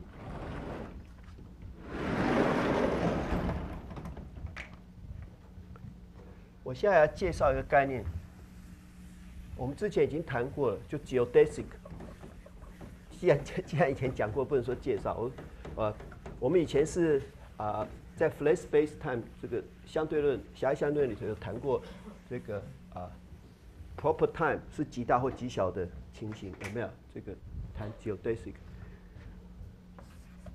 我现在要介绍一个概念，我们之前已经谈过了，就 geodesic。既然既然以前讲过，不能说介绍。我呃，我们以前是啊、呃，在 flat space time 这个相对论、狭义相对论里头有谈过这个啊、呃、，proper time 是极大或极小的情形，有没有？这个谈 geodesic。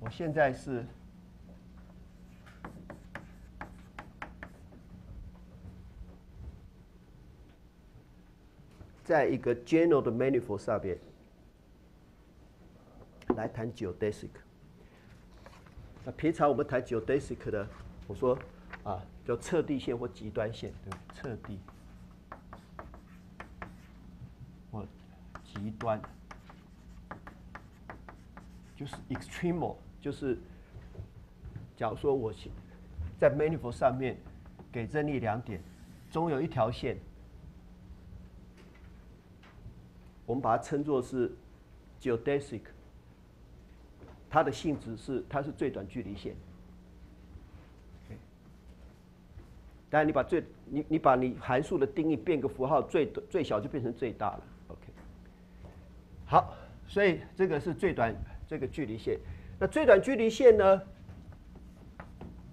我现在是在一个 general 的 manifold 上面来谈 geodesic。那平常我们谈 geodesic 呢，我说啊，叫测地线或极端线，对不对？测地或极端，就是 extremal， 就是假如说我在 manifold 上面给任意两点，中有一条线。 我们把它称作是 geodesic， 它的性质是它是最短距离线。当然，你把最你你把你函数的定义变个符号，最最小就变成最大了。OK， 好，所以这个是最短这个距离线。那最短距离线呢？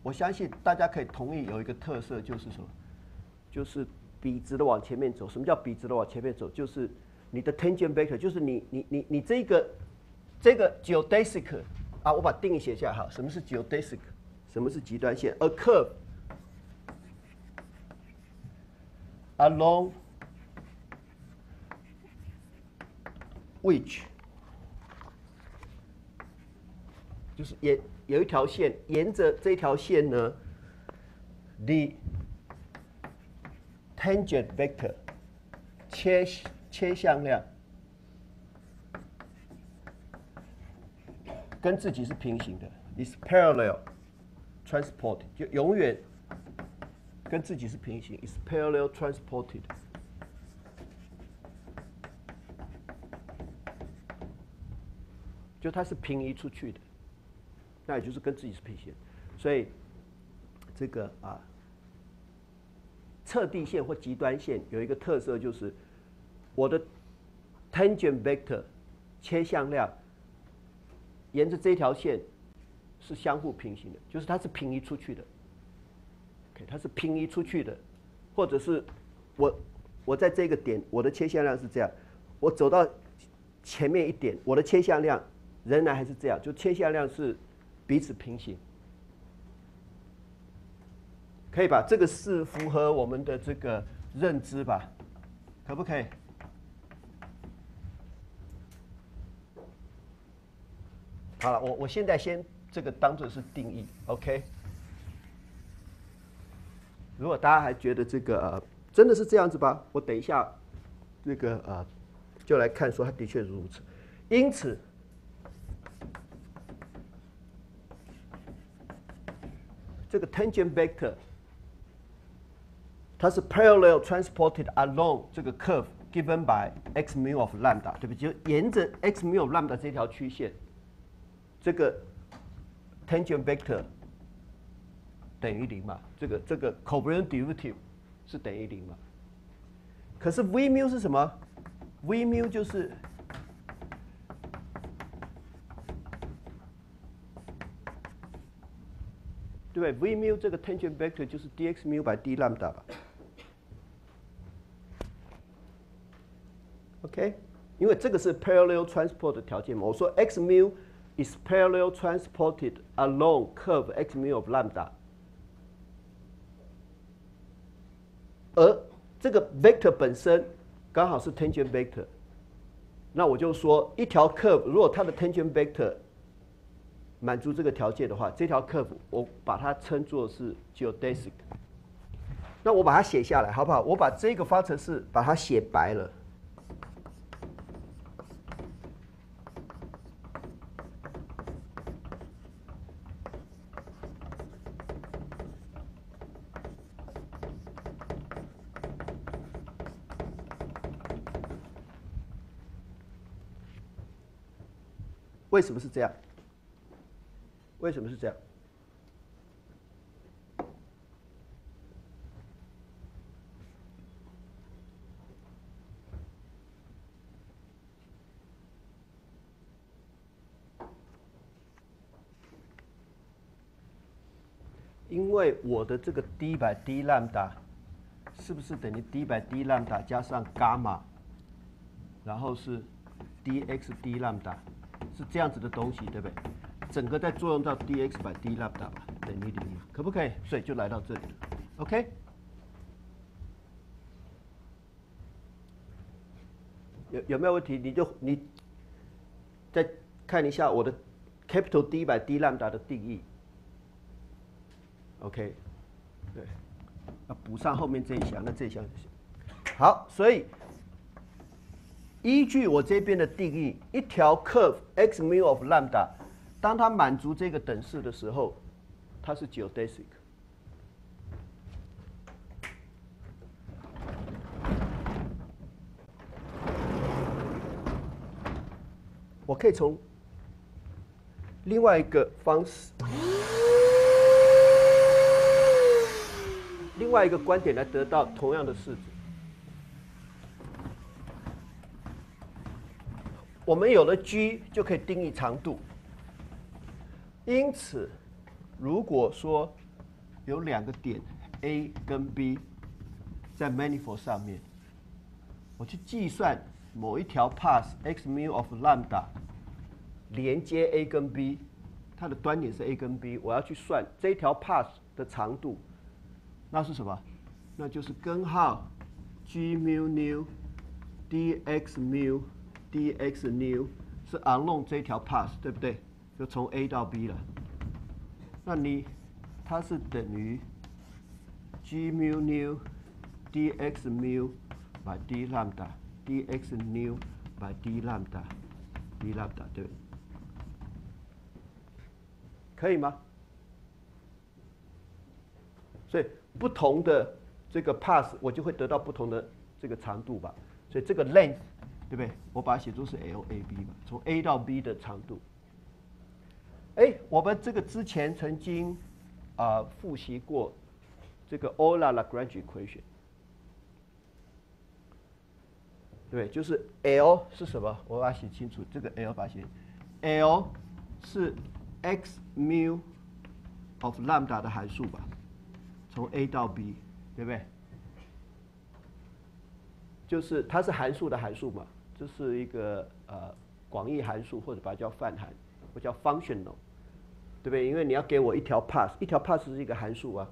我相信大家可以同意有一个特色就是什么？就是笔直的往前面走。什么叫笔直的往前面走？就是 你的 tangent vector 就是你你你你这个这个 geodesic 啊，我把定义写下来哈。什么是 geodesic？ 什么是极端线 ？A curve along which 就是沿有一条线，沿着这条线呢 ，the tangent vector 切 切向量跟自己是平行的 ，is parallel transport 就永远跟自己是平行 ，is parallel transported。就它是平移出去的，那也就是跟自己是平行，所以这个啊，测地线或极端线有一个特色就是 我的 tangent vector 切向量沿着这条线是相互平行的，就是它是平移出去的。OK， 它是平移出去的，或者是我我在这个点，我的切向量是这样，我走到前面一点，我的切向量仍然还是这样，就切向量是彼此平行，可以吧？这个是符合我们的这个认知吧？可不可以？ 好了，我我现在先这个当做是定义 ，OK。如果大家还觉得这个、呃、真的是这样子吧，我等一下这个呃就来看说它的确如此。因此，这个 tangent vector 它是 parallel transported along 这个 curve given by x mu of lambda， 对不对？就沿着 x mu of lambda 这条曲线。 这个 tangent vector 等于零嘛？这个这个 covariant derivative 是等于零嘛？可是 v mu 是什么 ？v mu 就是 对不对 ？v mu 这个 tangent vector 就是 dx mu by d lambda 吧 ？OK， 因为这个是 parallel transport 的条件嘛。我说 x mu is parallel transported along curve x mu of lambda， 而这个 vector 本身刚好是 tangent vector， 那我就说一条 curve 如果它的 tangent vector 满足这个条件的话，这条 curve 我把它称作是 geodesic。那我把它写下来好不好？我把这个方程式把它写白了。 为什么是这样？为什么是这样？因为我的这个 d by d lambda 是不是等于 d by d lambda 加上伽马，然后是 dx d lambda？ 是这样子的东西，对不对？整个再作用到 dx by d lambda 吧，等于零，可不可以？所以就来到这里了 ，OK。有有没有问题？你就你再看一下我的 capital D by D lambda 的定义。OK， 对，要补上后面这一项，那这一项就行。好，所以依据我这边的定义，一条 curve x mu of lambda， 当它满足这个等式的时候，它是 geodesic。 我可以从另外一个方式、另外一个观点来得到同样的式子。我们有了 G 就可以定义长度。因此，如果说有两个点 A 跟 B 在 manifold 上面，我去计算某一条 path x mu of lambda。 连接 A 跟 B， 它的端点是 A 跟 B， 我要去算这条 path 的长度，那是什么？那就是根号 G mu nu D X mu D X nu 是 along 这条 path， 对不对？就从 A 到 B 了。那你它是等于 G mu nu D X mu by D lambda D X nu by D lambda D lambda， 对不对？ 可以吗？所以不同的这个 path， 我就会得到不同的这个长度吧。所以这个 length， 对不对？我把它写作是 L A B 吧，从 A 到 B 的长度。哎，我们这个之前曾经啊、呃、复习过这个 Euler Lagrange equation， 对，就是 L 是什么？我把它写清楚，这个 L 把它写 ，L 是 x mu of lambda 的函数吧，从 A 到 B， 对不对？就是它是函数的函数嘛，这、就是一个呃广义函数，或者把它叫泛函，或叫 functional， 对不对？因为你要给我一条 path， 一条 path 是一个函数啊，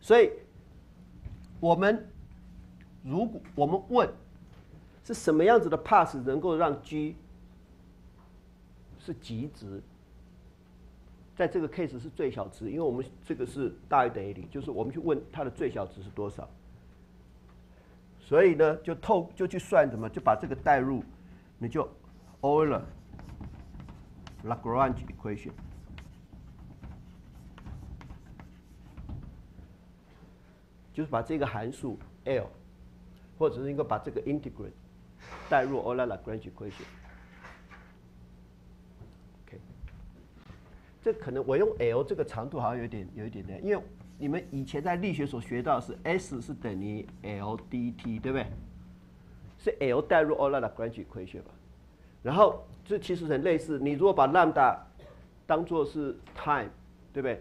所以我们如果我们问。 是什么样子的 path 能够让 G 是极值？在这个 case 是最小值，因为我们这个是大于等于零，就是我们去问它的最小值是多少。所以呢，就透就去算什么，就把这个代入，你就 Euler Lagrange equation。就是把这个函数 L， 或者是应该把这个 integral。 代入 Euler Lagrange equation。OK， 这可能我用 L 这个长度好像有点有一点点，因为你们以前在力学所学到是 S 是等于 L dt， 对不对？是 L 代入 Euler Lagrange equation 吧。然后这其实很类似，你如果把 lambda 当做是 time， 对不对？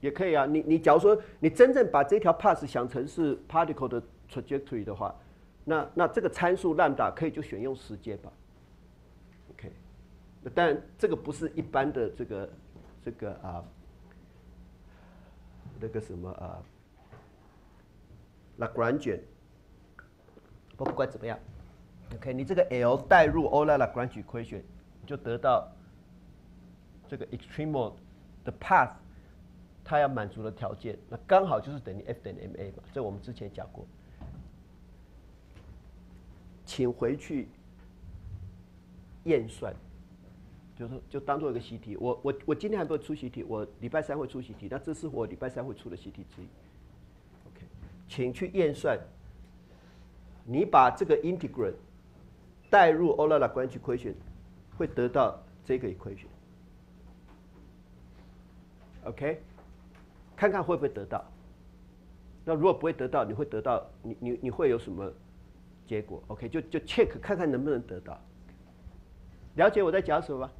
也可以啊。你你假如说你真正把这条 path 想成是 particle 的 trajectory 的话。 那那这个参数 lambda 可以就选用时间吧 ，OK， 但这个不是一般的这个这个啊那个什么啊 Lagrange， 不管怎么样 ，OK， 你这个 L 代入 Euler Lagrange equation， 你就得到这个 extremal 的 path， 它要满足的条件，那刚好就是等于 F 等于 M A 嘛，这我们之前讲过。 请回去验算，就是就当做一个习题。我我我今天还没有出习题，我礼拜三会出习题。那这是我礼拜三会出的习题之一。OK， 请去验算。你把这个 integral 代入 Euler Lagrange equation， 会得到这个 equation。OK， 看看会不会得到。那如果不会得到，你会得到你你你会有什么？ 结果 OK， 就就 check 看看能不能得到。了解我在讲什么吗？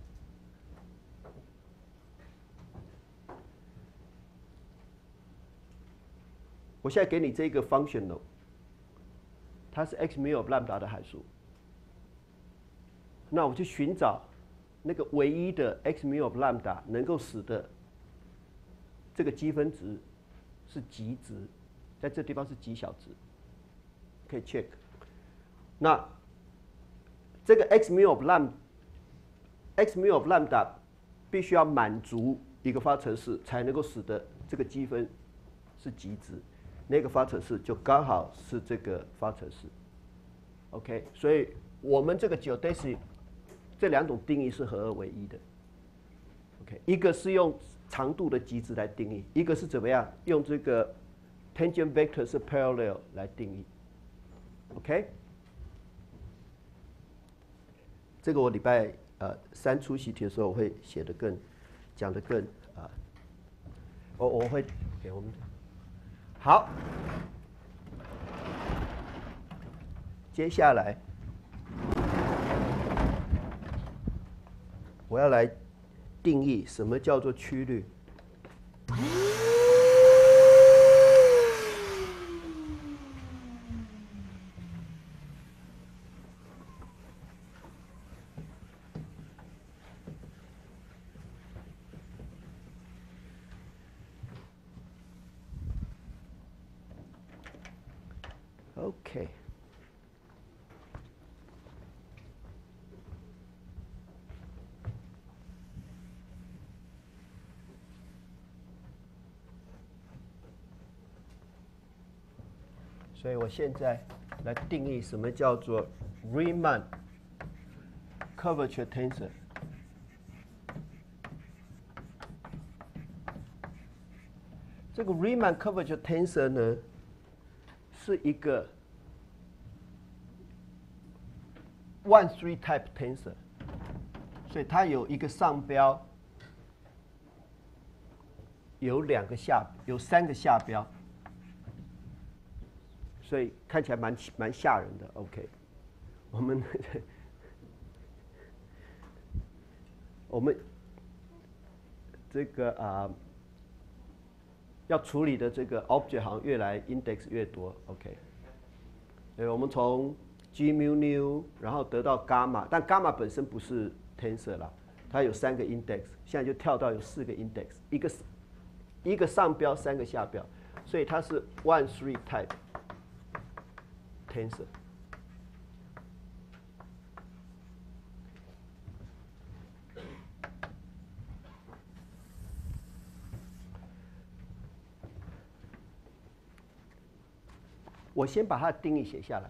我现在给你这个 functional， 它是 x mu of lambda 的函数。那我去寻找那个唯一的 x mu of lambda 能够使得这个积分值是极值，在这地方是极小值，可以 check。那这个 x mu of lambda x mu of lambda 必须要满足一个方程式，才能够使得这个积分是极值。那个方程式就刚好是这个方程式。OK， 所以我们这个 geodesy 这两种定义是合二为一的。OK， 一个是用长度的极值来定义，一个是怎么样用这个 tangent vector 是 parallel 来定义。OK， 这个我礼拜呃三出习题的时候我会写的更讲的更啊、呃，我我会给我们好，接下来我要来定义什么叫做曲率。OK。所以我现在来定义什么叫做 Riemann curvature tensor。这个 Riemann curvature tensor 呢，是一个 one three type tensor， 所以它有一个上标，有两个下，有三个下标。所以看起来蛮蛮吓人的 ，OK。我们我们这个啊、呃、要处理的这个 object 好像越来 index 越多 ，OK。对，我们从 G mu nu 然后得到 gamma， 但 gamma 本身不是 tensor 啦，它有三个 index， 现在就跳到有四个 index， 一个一个上标，三个下标，所以它是 one three type。tensor， 我先把它的定义写下来。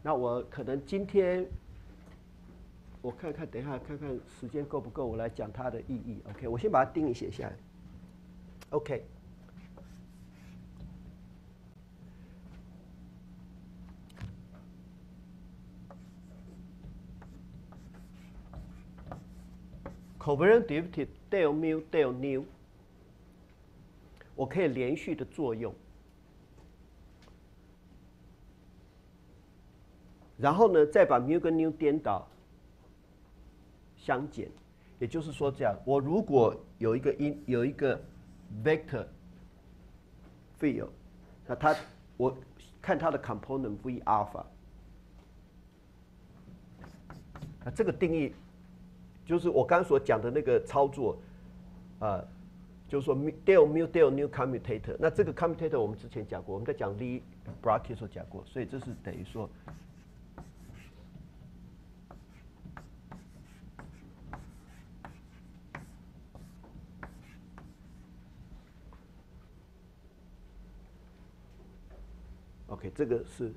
那我可能今天，我看看，等一下看看时间够不够，我来讲它的意义。OK， 我先把它定义写下来。OK。Covariant derivative del mu del nu， 我可以连续的作用。然后呢，再把 mu 跟 nu 颠倒相减，也就是说，这样，我如果有一个因有一个 vector field， 那它我看它的 component v alpha， 那这个定义。就是我刚所讲的那个操作，呃，就是说 del mu del nu commutator。那这个 commutator 我们之前讲过，我们在讲 Lie Brocq 的时候讲过，所以这是等于说 ，OK， 这个是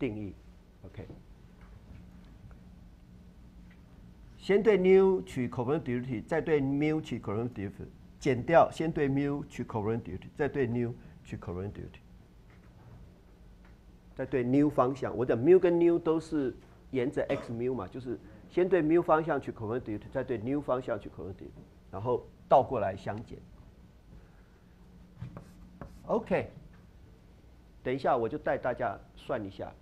定义 ，OK。先对 nu 取 covariant derivative， 再对 mu 取 covariant derivative， 减掉先对 mu 取 covariant derivative， 再对 nu 取 covariant derivative， 再对 nu 方向。我讲 mu 跟 nu 都是沿着 x mu 嘛，就是先对 mu 方向取 covariant derivative， 再对 nu 方向取 covariant derivative， 然后倒过来相减。OK， 等一下我就带大家算一下，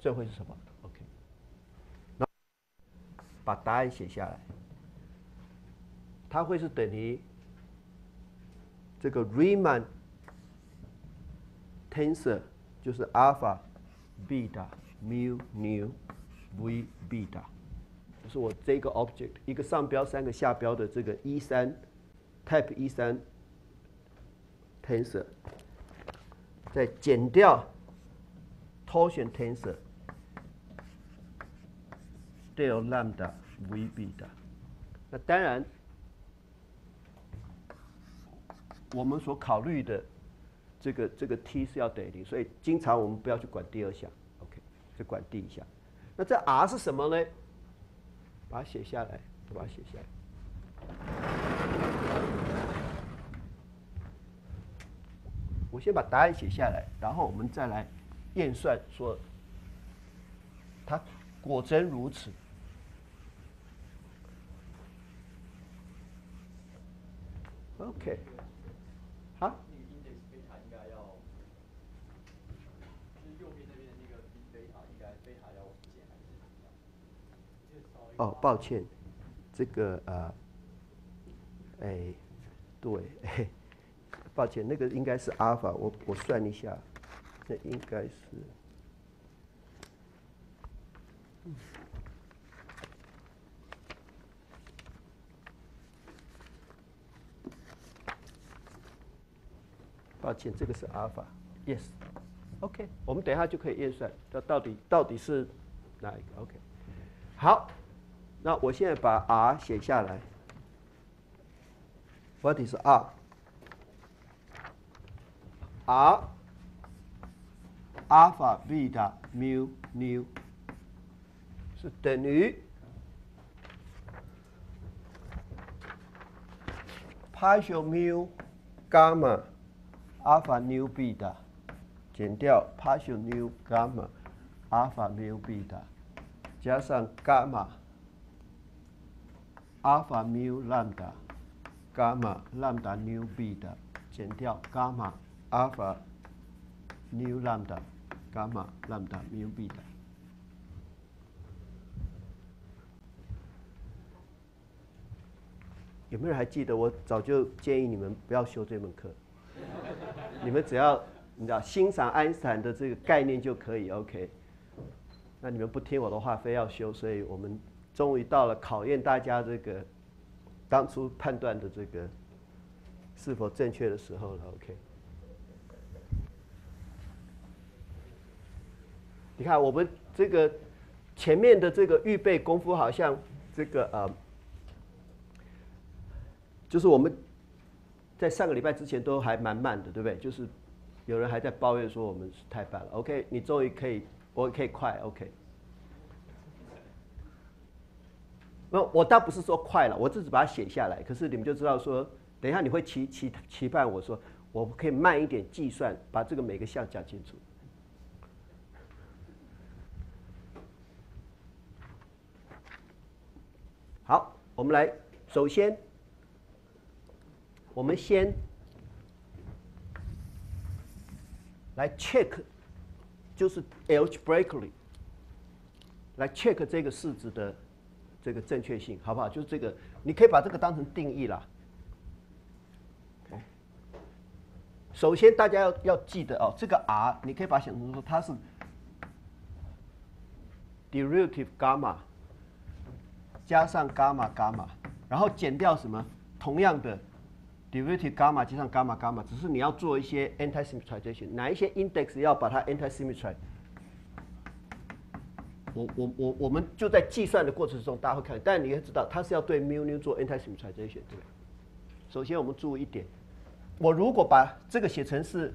这会是什么？把答案写下来，它会是等于这个 Riemann tensor， 就是 alpha beta mu nu v beta， 就是我这个 object 一个上标三个下标的这个一三 type 一三 tensor， 再减掉 torsion tensor， del lambda v beta。那当然，我们所考虑的这个这个 t 是要等于零，所以经常我们不要去管第二项 ，OK， 就管第一项。那这 r 是什么呢？把它写下来，把它写下来。 我先把答案写下来，然后我们再来验算，说它果真如此。OK， 好。那个 index beta 应该要，就是右边那边的那个 b beta 应该 beta 要减还是怎么样？哦，抱歉，这个呃，哎、欸，对。欸 抱歉，那个应该是阿尔法，我我算一下，那应该是，嗯、抱歉，这个是阿尔法 ，yes，OK， 我们等一下就可以验算，它到底到底是哪一个 ？OK， 好，那我现在把 R 写下来 ，What is R？ R alpha beta mu nu 是等于partial mu gamma alpha nu beta 减掉 partial nu gamma alpha mu beta 加上 gamma alpha mu lambda gamma lambda nu beta 减掉 gamma alpha nu lambda gamma lambda mu beta。 有没有人还记得？我早就建议你们不要修这门课，你们只要你知道欣赏爱因斯坦的这个概念就可以。OK， 那你们不听我的话，非要修，所以我们终于到了考验大家这个当初判断的这个是否正确的时候了。OK。 你看，我们这个前面的这个预备功夫，好像这个呃，就是我们在上个礼拜之前都还蛮慢的，对不对？就是有人还在抱怨说我们太慢了。OK， 你终于可以，我可以快。OK， 那我倒不是说快了，我只是把它写下来。可是你们就知道说，等一下你会期期期盼我说，我可以慢一点计算，把这个每个项讲清楚。 好，我们来，首先，我们先来 check， 就是 algebraically 来 check 这个式子的这个正确性，好不好？就是这个，你可以把这个当成定义啦。Okay. 首先，大家要要记得哦，这个 r 你可以把它想成说它是 derivative gamma。 加上 gamma gamma， 然后减掉什么？同样的 derivative gamma 加上 gamma gamma， 只是你要做一些 anti-symmetrization， 哪一些 index 要把它 anti-symmetrize？ 我我我我们就在计算的过程中，大家会看，但你也知道，它是要对 mu nu 做 anti-symmetrization， 对。首先我们注意一点，我如果把这个写成是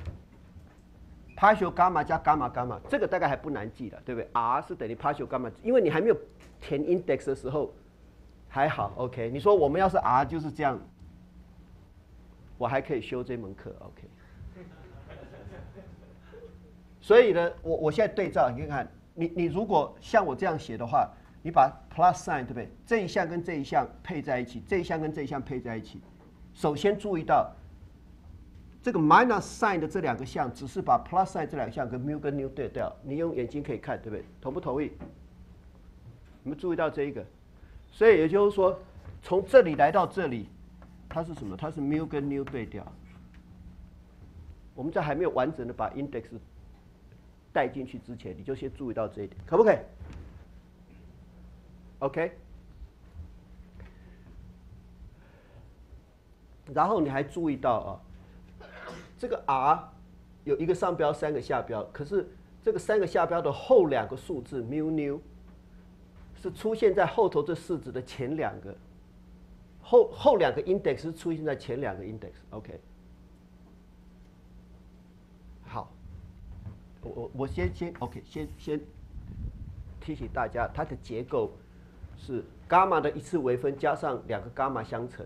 partial gamma 加 gamma gamma， 这个大概还不难记的，对不对 ？r 是等于 partial gamma， 因为你还没有填 index 的时候。 还好 ，OK。你说我们要是 R 就是这样，我还可以修这门课 ，OK。所以呢，我我现在对照，你看看，你你如果像我这样写的话，你把 plus sign 对不对？这一项跟这一项配在一起，这一项跟这一项配在一起。首先注意到，这个 minus sign 的这两个项，只是把 plus sign 这两项跟 mu 跟 nu 对掉，你用眼睛可以看，对不对？同不同意？你们注意到这一个？ 所以也就是说，从这里来到这里，它是什么？它是 mu 跟 nu 对调。我们在还没有完整的把 index 带进去之前，你就先注意到这一点，可不可以 ？OK。然后你还注意到啊，这个 r 有一个上标，三个下标，可是这个三个下标的后两个数字 mu nu 是出现在后头这式子的前两个，后后两个 index 是出现在前两个 index。OK， 好，我我我先先 OK， 先先提醒大家，它的结构是伽马的一次微分加上两个伽马相乘。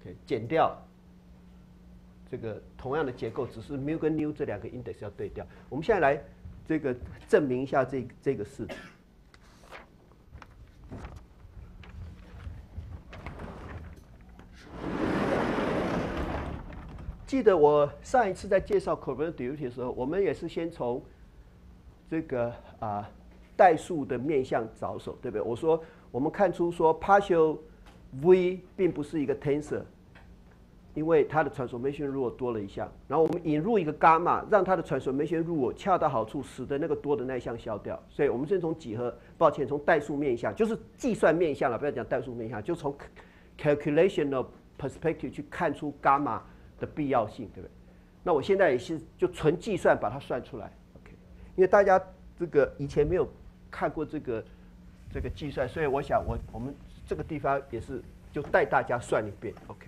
OK， 减掉这个同样的结构，只是 mu 跟 nu 这两个 index 要对调。我们现在来这个证明一下这这个式子。记得我上一次在介绍 covariant derivative 的时候，我们也是先从这个啊代数的面向着手，对不对？我说我们看出说 partial V 并不是一个 tensor， 因为它的 transformation rule 多了一项。然后我们引入一个伽马，让它的 transformation rule 恰到好处，使得那个多的那一项消掉。所以我们先从几何，抱歉，从代数面向，就是计算面向了，不要讲代数面向，就从 calculational perspective 去看出伽马的必要性，对不对？那我现在也是就纯计算把它算出来 ，OK？ 因为大家这个以前没有看过这个这个计算，所以我想我我们。 这个地方也是，就带大家算一遍 ，OK。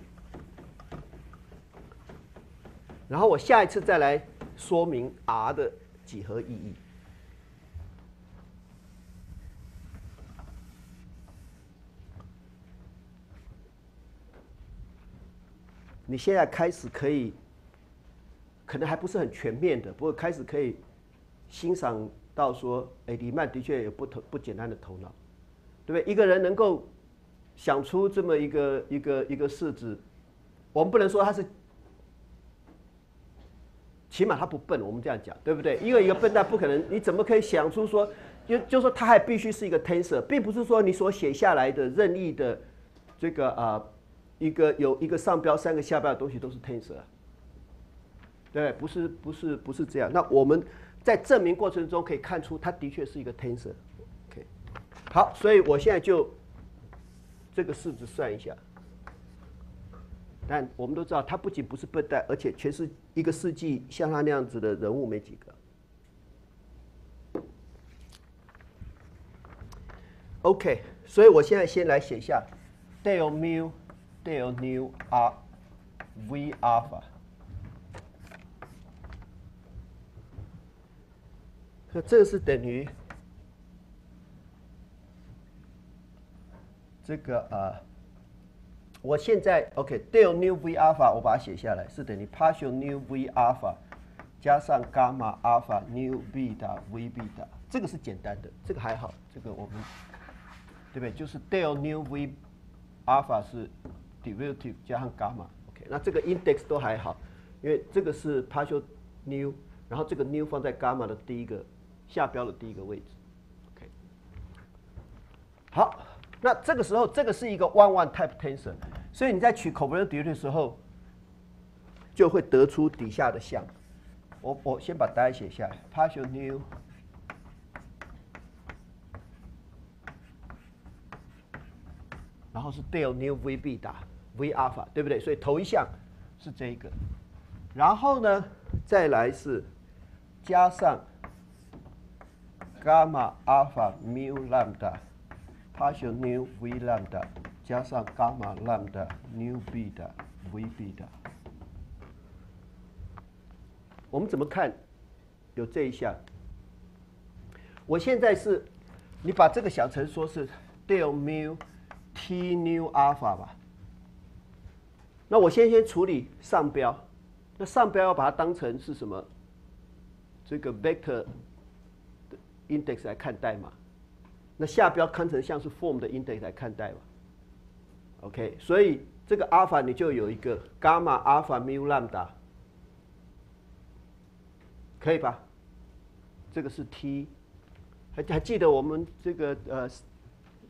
然后我下一次再来说明 R 的几何意义。你现在开始可以，可能还不是很全面的，不过开始可以欣赏到说，哎，黎曼的确有不不简单的头脑，对不对？一个人能够。 想出这么一个一个一个式子，我们不能说他是，起码他不笨，我们这样讲，对不对？因为一个笨蛋不可能，你怎么可以想出说，就就说他还必须是一个 tensor， 并不是说你所写下来的任意的这个啊、呃、一个有一个上标三个下标的东西都是 tensor， 对，不是不是不是这样。那我们在证明过程中可以看出，它的确是一个 tensor。OK， 好，所以我现在就。 这个式子算一下，但我们都知道，他不仅不是笨蛋，而且全是一个世纪像他那样子的人物没几个。OK， 所以我现在先来写一下 del mu del nu r v alpha。那这是等于。 这个呃，我现在 OK del nu v alpha 我把它写下来，是等于 partial nu v alpha 加上 gamma alpha nu beta v beta， 这个是简单的，这个还好，这个我们对不对？就是 del nu v alpha 是 derivative 加上 gamma OK， 那这个 index 都还好，因为这个是 partial nu， 然后这个 nu 放在 gamma 的第一个下标的第一个位置 OK， 好。 那这个时候，这个是一个 one one type tensor， 所以你在取 covariant derivative 的时候，就会得出底下的项。我我先把答案写下来 ：partial nu然后是 del nu v beta v alpha， 对不对？所以头一项是这一个，然后呢，再来是加上 gamma alpha mu lambda。 partial nu v lambda 加上 gamma lambda nu beta v beta， 我们怎么看？有这一项。我现在是，你把这个想成说是 del mu t nu alpha 吧。那我先先处理上标，那上标要把它当成是什么？这个 vector index 来看待嘛。 那下标看成像是 form 的 index 来看待嘛 ，OK， 所以这个 alpha 你就有一个 gamma alpha mu lambda， 可以吧？这个是 t， 还还记得我们这个呃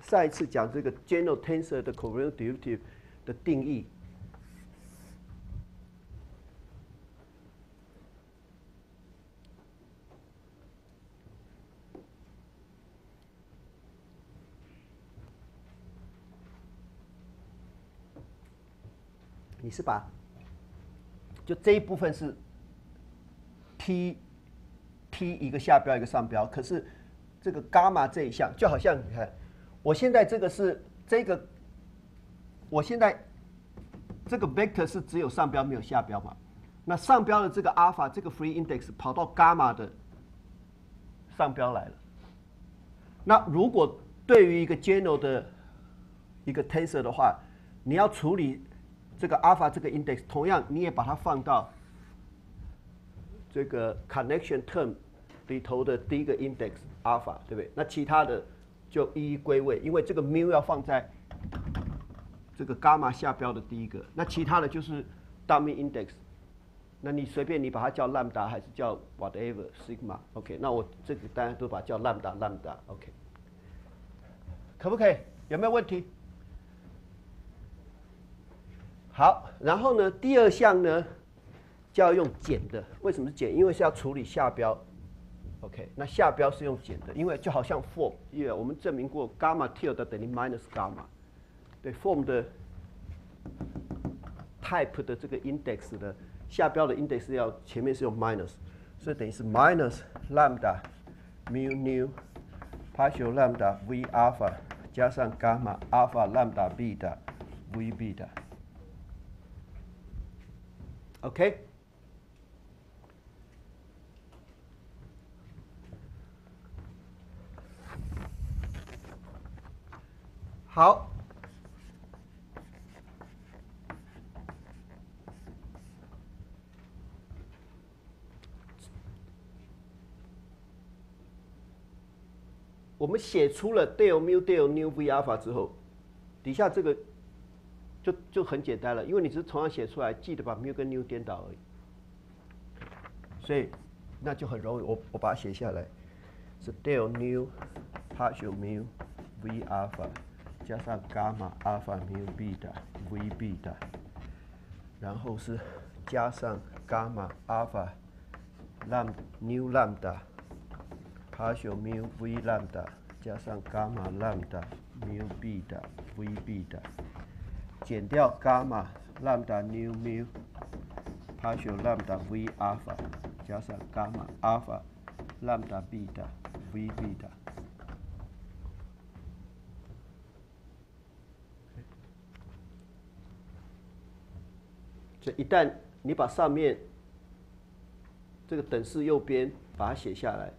上一次讲这个 general tensor 的 covariant derivative 的定义，你是把就这一部分是 p p 一个下标一个上标，可是这个伽马这一项就好像你看，我现在这个是这个，我现在这个 vector 是只有上标没有下标嘛？那上标的这个 alpha 这个 free index 跑到伽马的上标来了。那如果对于一个 general 的一个 tensor 的话，你要处理这个 alpha 这个 index， 同样你也把它放到这个 connection term 里头的第一个 index alpha， 对不对？那其他的就一一归位，因为这个 mu 要放在这个 gamma 下标的第一个，那其他的就是 dummy index。那你随便你把它叫 lambda 还是叫 whatever sigma，OK？ 那我这个大家都把它叫 lambda lambda，OK？ 可不可以？有没有问题？好，然后呢，第二项呢，就要用减的。为什么是减？因为是要处理下标 ，OK？ 那下标是用减的，因为就好像 form， 因为我们证明过 gamma tilde 等于 minus gamma， 对 form 的 type 的这个 index 的。 下标的 index 要前面是用 minus， 所以等于是 minus lambda mu nu partial lambda v alpha 加上 gamma alpha lambda beta v beta。OK。好。 我们写出了 del mu del nu v alpha 之后，底下这个就就很简单了，因为你只是同样写出来，记得把 mu 跟 nu 颠倒而已，所以那就很容易。我我把它写下来，是 del nu partial mu v alpha 加上 gamma alpha mu beta v beta， 然后是加上 gamma alpha lambda nu lambda。 partial mu v lambda 加上 gamma lambda mu beta v beta 减掉 gamma lambda nu mu partial lambda v alpha 加上 gamma alpha lambda beta v beta。所以一旦你把上面这个等式右边把它写下来。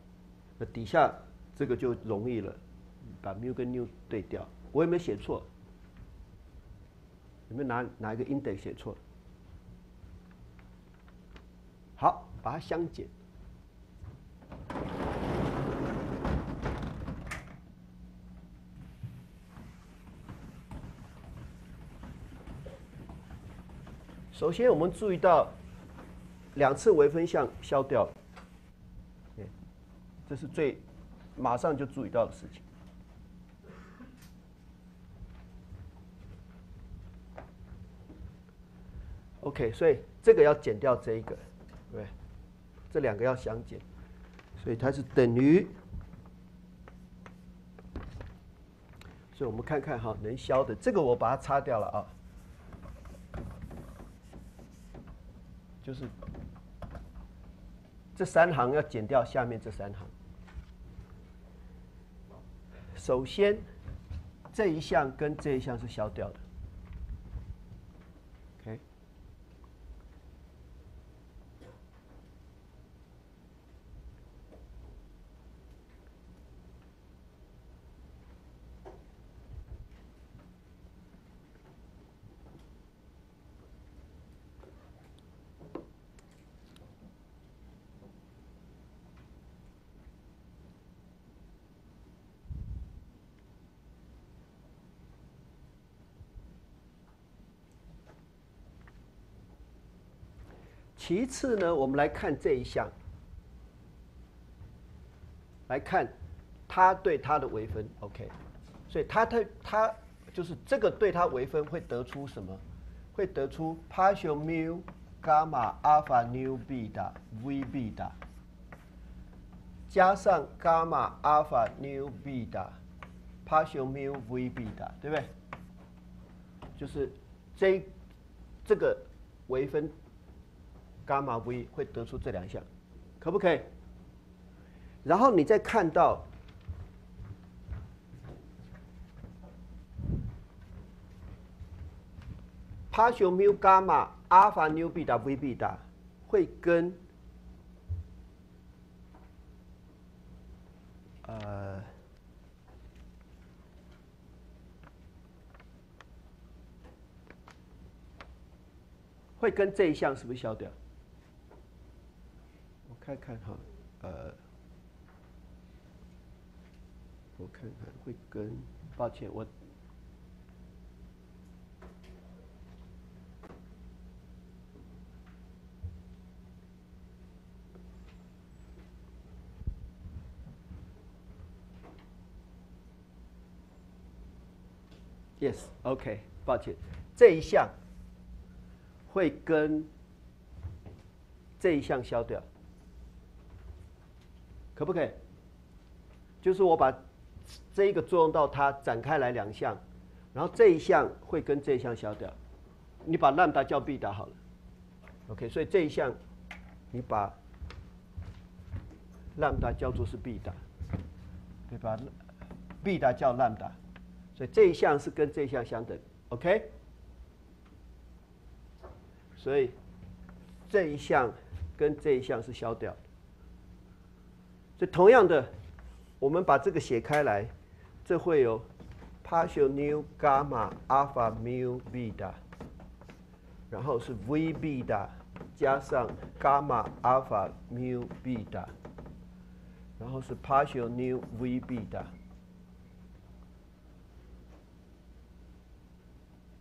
底下这个就容易了，把 mu 跟 nu 对调。我有没有写错？有没有拿哪一个 index 写错？好，把它相减。首先，我们注意到两次微分项消掉了。 这是最马上就注意到的事情。OK， 所以这个要减掉这一个，对，这两个要相减，所以它是等于。所以我们看看哈，能消的这个我把它擦掉了啊，就是这三行要减掉下面这三行。 首先，这一项跟这一项是消掉的。OK， 其次呢，我们来看这一项，来看它对它的微分 ，OK， 所以它它它就是这个对它微分会得出什么？会得出 partial mu gamma alpha nu beta v beta 加上 gamma alpha nu beta partial mu v beta， 对不对？就是这这个微分。伽马 v 会得出这两项，可不可以？然后你再看到partial mu gamma alpha nu beta v beta 会跟呃 会跟这一项是不是消掉？我看看哈，呃，我看看会跟，抱歉我。 Yes, OK， 抱歉，这一项会跟这一项消掉，可不可以？就是我把这一个作用到它展开来两项，然后这一项会跟这一项消掉。你把 lambda 叫 beta 好了 ，OK， 所以这一项你把 lambda 叫做是 beta， 对吧 ？beta 叫 lambda。 所以这一项是跟这一项相等 ，OK？ 所以这一项跟这一项是消掉的。所以同样的，我们把这个写开来，这会有 partial nu gamma alpha mu beta， 然后是 v beta 加上 gamma alpha mu beta， 然后是 partial nu v beta。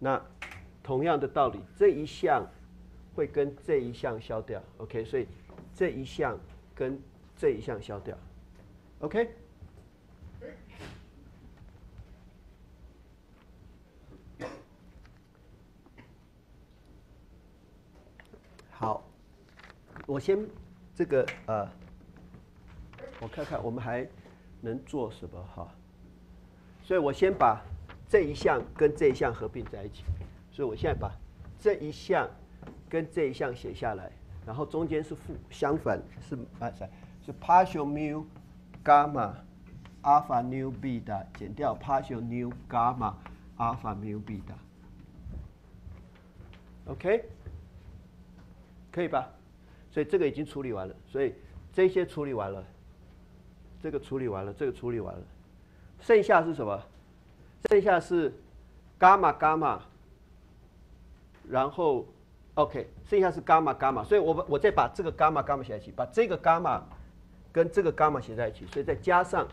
那同样的道理，这一项会跟这一项消掉 ，OK？ 所以这一项跟这一项消掉 ，OK？ 好，我先这个呃，我看看我们还能做什么哈？所以我先把 这一项跟这一项合并在一起，所以我现在把这一项跟这一项写下来，然后中间是负，相反是啊是是 partial mu gamma alpha nu beta 减掉 partial nu gamma alpha mu beta，OK， 可以吧？所以这个已经处理完了，所以这些处理完了，这个处理完了，这个处理完了，剩下是什么？ 剩下是伽马伽马，然后 OK， 剩下是伽马伽马，所以我我再把这个伽马伽马写在一起，把这个伽马跟这个伽马写在一起，所以再加上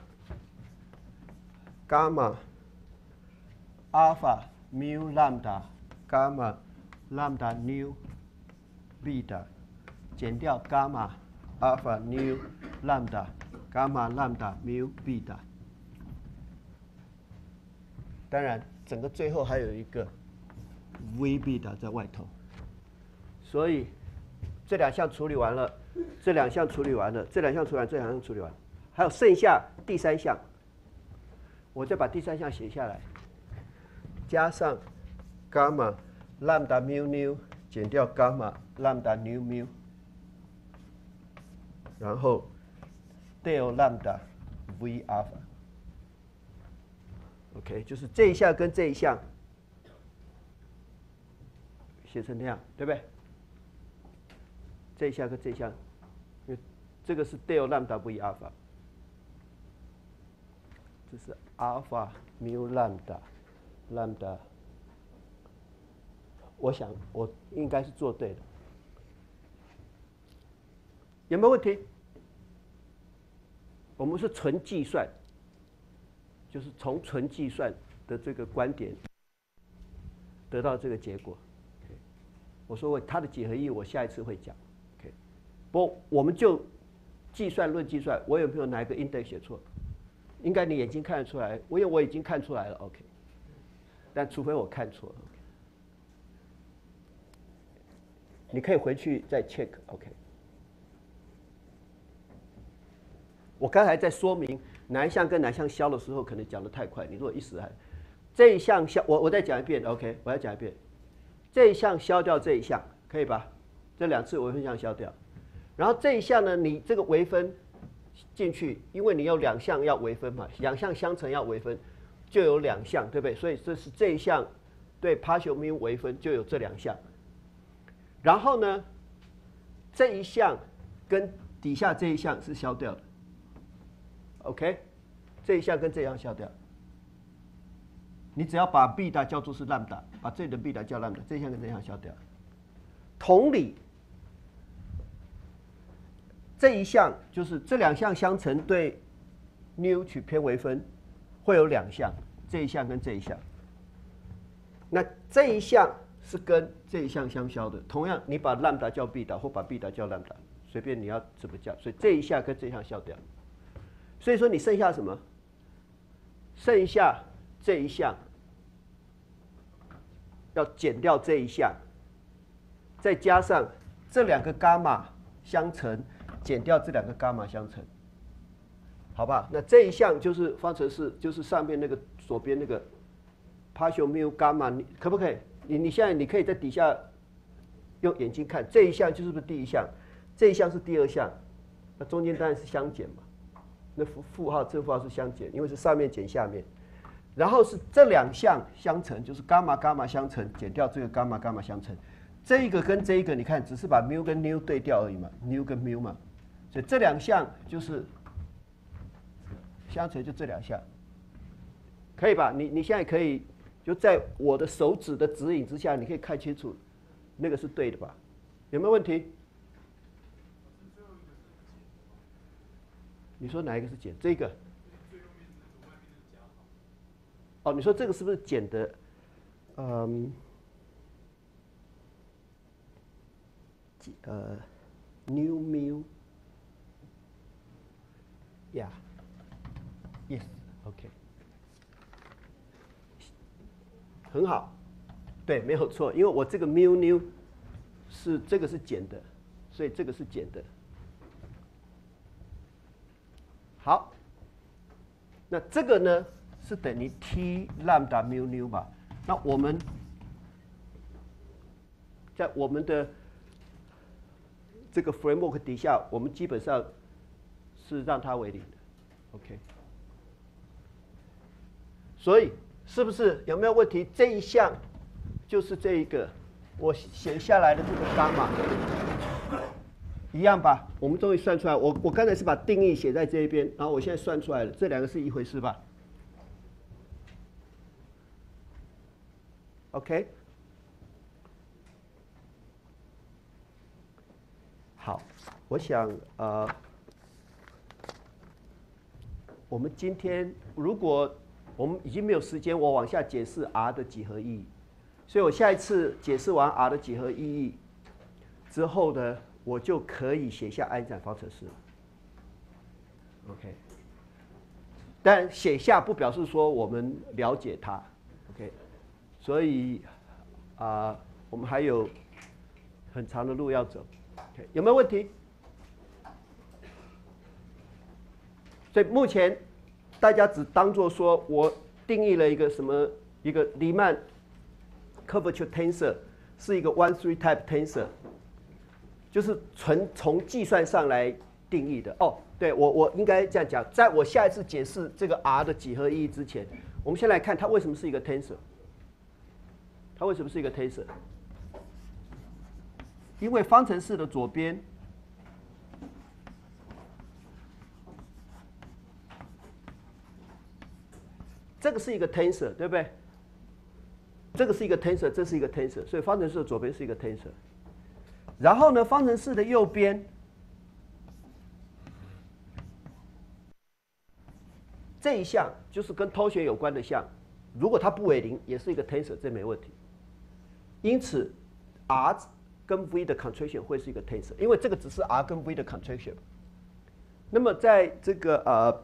伽马 alpha mu lambda 伽马 lambda nu beta 减掉伽马 alpha nu lambda 伽马 lambda mu beta。 当然，整个最后还有一个 v beta 在外头，所以这两项处理完了，这两项处理完了，这两项处理完，这两项处理完，还有剩下第三项，我再把第三项写下来，加上 gamma lambda mu nu 减掉 gamma lambda nu mu， 然后 del lambda v alpha。 OK， 就是这一项跟这一项写成那样，对不对？这一项跟这一项，因为这个是 del lambda v alpha， 这是 alpha mu lambda lambda。我想我应该是做对的，有没有问题？我们是纯计算。 就是从纯计算的这个观点得到这个结果。我说我它的几何意义，我下一次会讲。OK， 不，我们就计算论计算，我有没有哪一个 index 写错？应该你眼睛看得出来，我因为我已经看出来了。OK， 但除非我看错了，你可以回去再 check。OK， 我刚才在说明 哪一项跟哪一项消的时候，可能讲得太快。你如果一时还这一项消，我我再讲一遍 ，OK， 我再讲一遍，这一项消掉这一项，可以吧？这两次微分项消掉。然后这一项呢，你这个微分进去，因为你有两项要微分嘛，两项相乘要微分，就有两项，对不对？所以这是这一项对 partial mu 微分就有这两项。然后呢，这一项跟底下这一项是消掉的 ，OK， 这一项跟这一项消掉。 你只要把 b 的叫做是 lambda， 把这里的 b 的叫 lambda， 这项跟这项消掉。同理，这一项就是这两项相乘对 mu 取偏微分，会有两项，这一项跟这一项。那这一项是跟这一项相消的，同样你把 lambda 叫 b 的，或把 b 的叫 lambda， 随便你要怎么叫，所以这一项跟这一项消掉。所以说你剩下什么？剩下这一项。 要减掉这一项，再加上这两个伽马相乘，减掉这两个伽马相乘，好吧？那这一项就是方程式，就是上面那个左边那个 partial mu 伽马，你可不可以？你你现在你可以在底下用眼睛看，这一项就是不是第一项？这一项是第二项，那中间当然是相减嘛。那负负号正负号是相减，因为是上面减下面。 然后是这两项相乘，就是伽马伽马相乘，减掉这个伽马伽马相乘，这一个跟这一个，你看只是把 mu 跟 nu 对调而已嘛 ，nu 跟 mu 嘛，所以这两项就是相乘，就这两项，可以吧？你你现在可以就在我的手指的指引之下，你可以看清楚那个是对的吧？有没有问题？你说哪一个是减？这个？ 哦，你说这个是不是减的？嗯，呃 ，new mu，yeah，yes，OK， 很好，对，没有错，因为我这个 mu new 是这个是减的，所以这个是减的。好，那这个呢？ 是等于 t lambda mu nu 吧？那我们在我们的这个 framework 底下，我们基本上是让它为零的 ，OK。所以是不是有没有问题？这一项就是这一个我写下来的这个伽马，一样吧？我们终于算出来，我我刚才是把定义写在这一边，然后我现在算出来了，这两个是一回事吧？ OK， 好，我想呃，我们今天如果我们已经没有时间，我往下解释 R 的几何意义，所以我下一次解释完 R 的几何意义之后呢，我就可以写下爱因斯坦方程式了。OK， 但写下不表示说我们了解它。OK。 所以，啊、呃，我们还有很长的路要走， okay， 有没有问题？所以目前大家只当作说我定义了一个什么一个Riemann curvature tensor 是一个 one three type tensor， 就是纯从计算上来定义的。哦，对我我应该这样讲，在我下一次解释这个 R 的几何意义之前，我们先来看它为什么是一个 tensor。 它为什么是一个 tensor？ 因为方程式的左边这个是一个 tensor， 对不对？这个是一个 tensor， 这是一个 tensor， 所以方程式的左边是一个 tensor。然后呢，方程式的右边这一项就是跟偷学有关的项，如果它不为零，也是一个 tensor， 这没问题。 因此 ，r 跟 v 的 contraction 会是一个 tensor， 因为这个只是 r 跟 v 的 contraction。那么在这个呃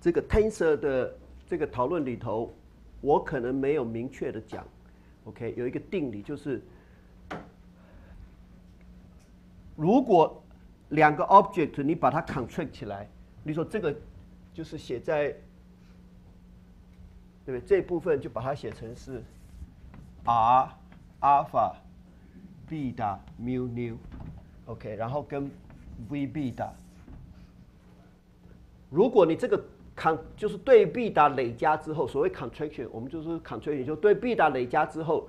这个 tensor 的这个讨论里头，我可能没有明确的讲 ，OK， 有一个定理就是，如果两个 object 你把它 contract 起来，你说这个就是写在，对不对？这一部分就把它写成是。R alpha b 的 mu nu，OK， 然后跟 v b 的。如果你这个 con 就是对 b 的累加之后，所谓 contraction， 我们就是 contraction， 就对 b 的累加之后，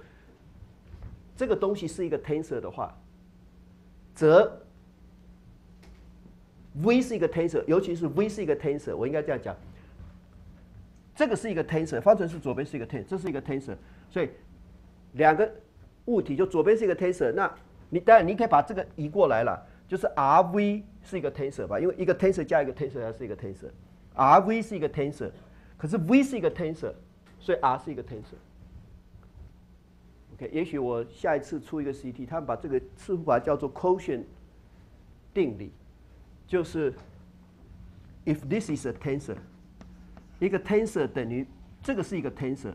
这个东西是一个 tensor 的话，则 v 是一个 tensor， 尤其是 v 是一个 tensor， 我应该这样讲。 这个是一个 tensor， 方程式左边是一个 tensor， 这是一个 tensor， 所以两个物体就左边是一个 tensor， 那你当然你可以把这个移过来了，就是 R V 是一个 tensor 吧，因为一个 tensor 加一个 tensor 它是一个 tensor，R V 是一个 tensor， 可是 V 是一个 tensor， 所以 R 是一个 tensor。OK， 也许我下一次出一个 C T， 他们把这个似乎把它叫做 quotient 定理，就是 if this is a tensor。 一个 tensor 等于这个是一个 tensor，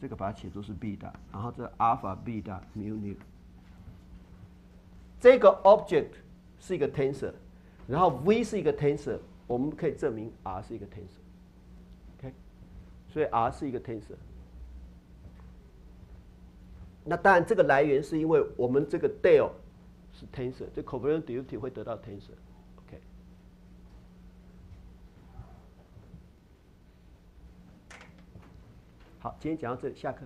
这个把它写作是 β， 然后这 alpha β mu nu。这个 object 是一个 tensor， 然后 v 是一个 tensor， 我们可以证明 r 是一个 tensor。OK， 所以 r 是一个 tensor。那当然这个来源是因为我们这个 del 是 tensor， 这 covariant duty 会得到 tensor。 好，今天讲到这里，下课。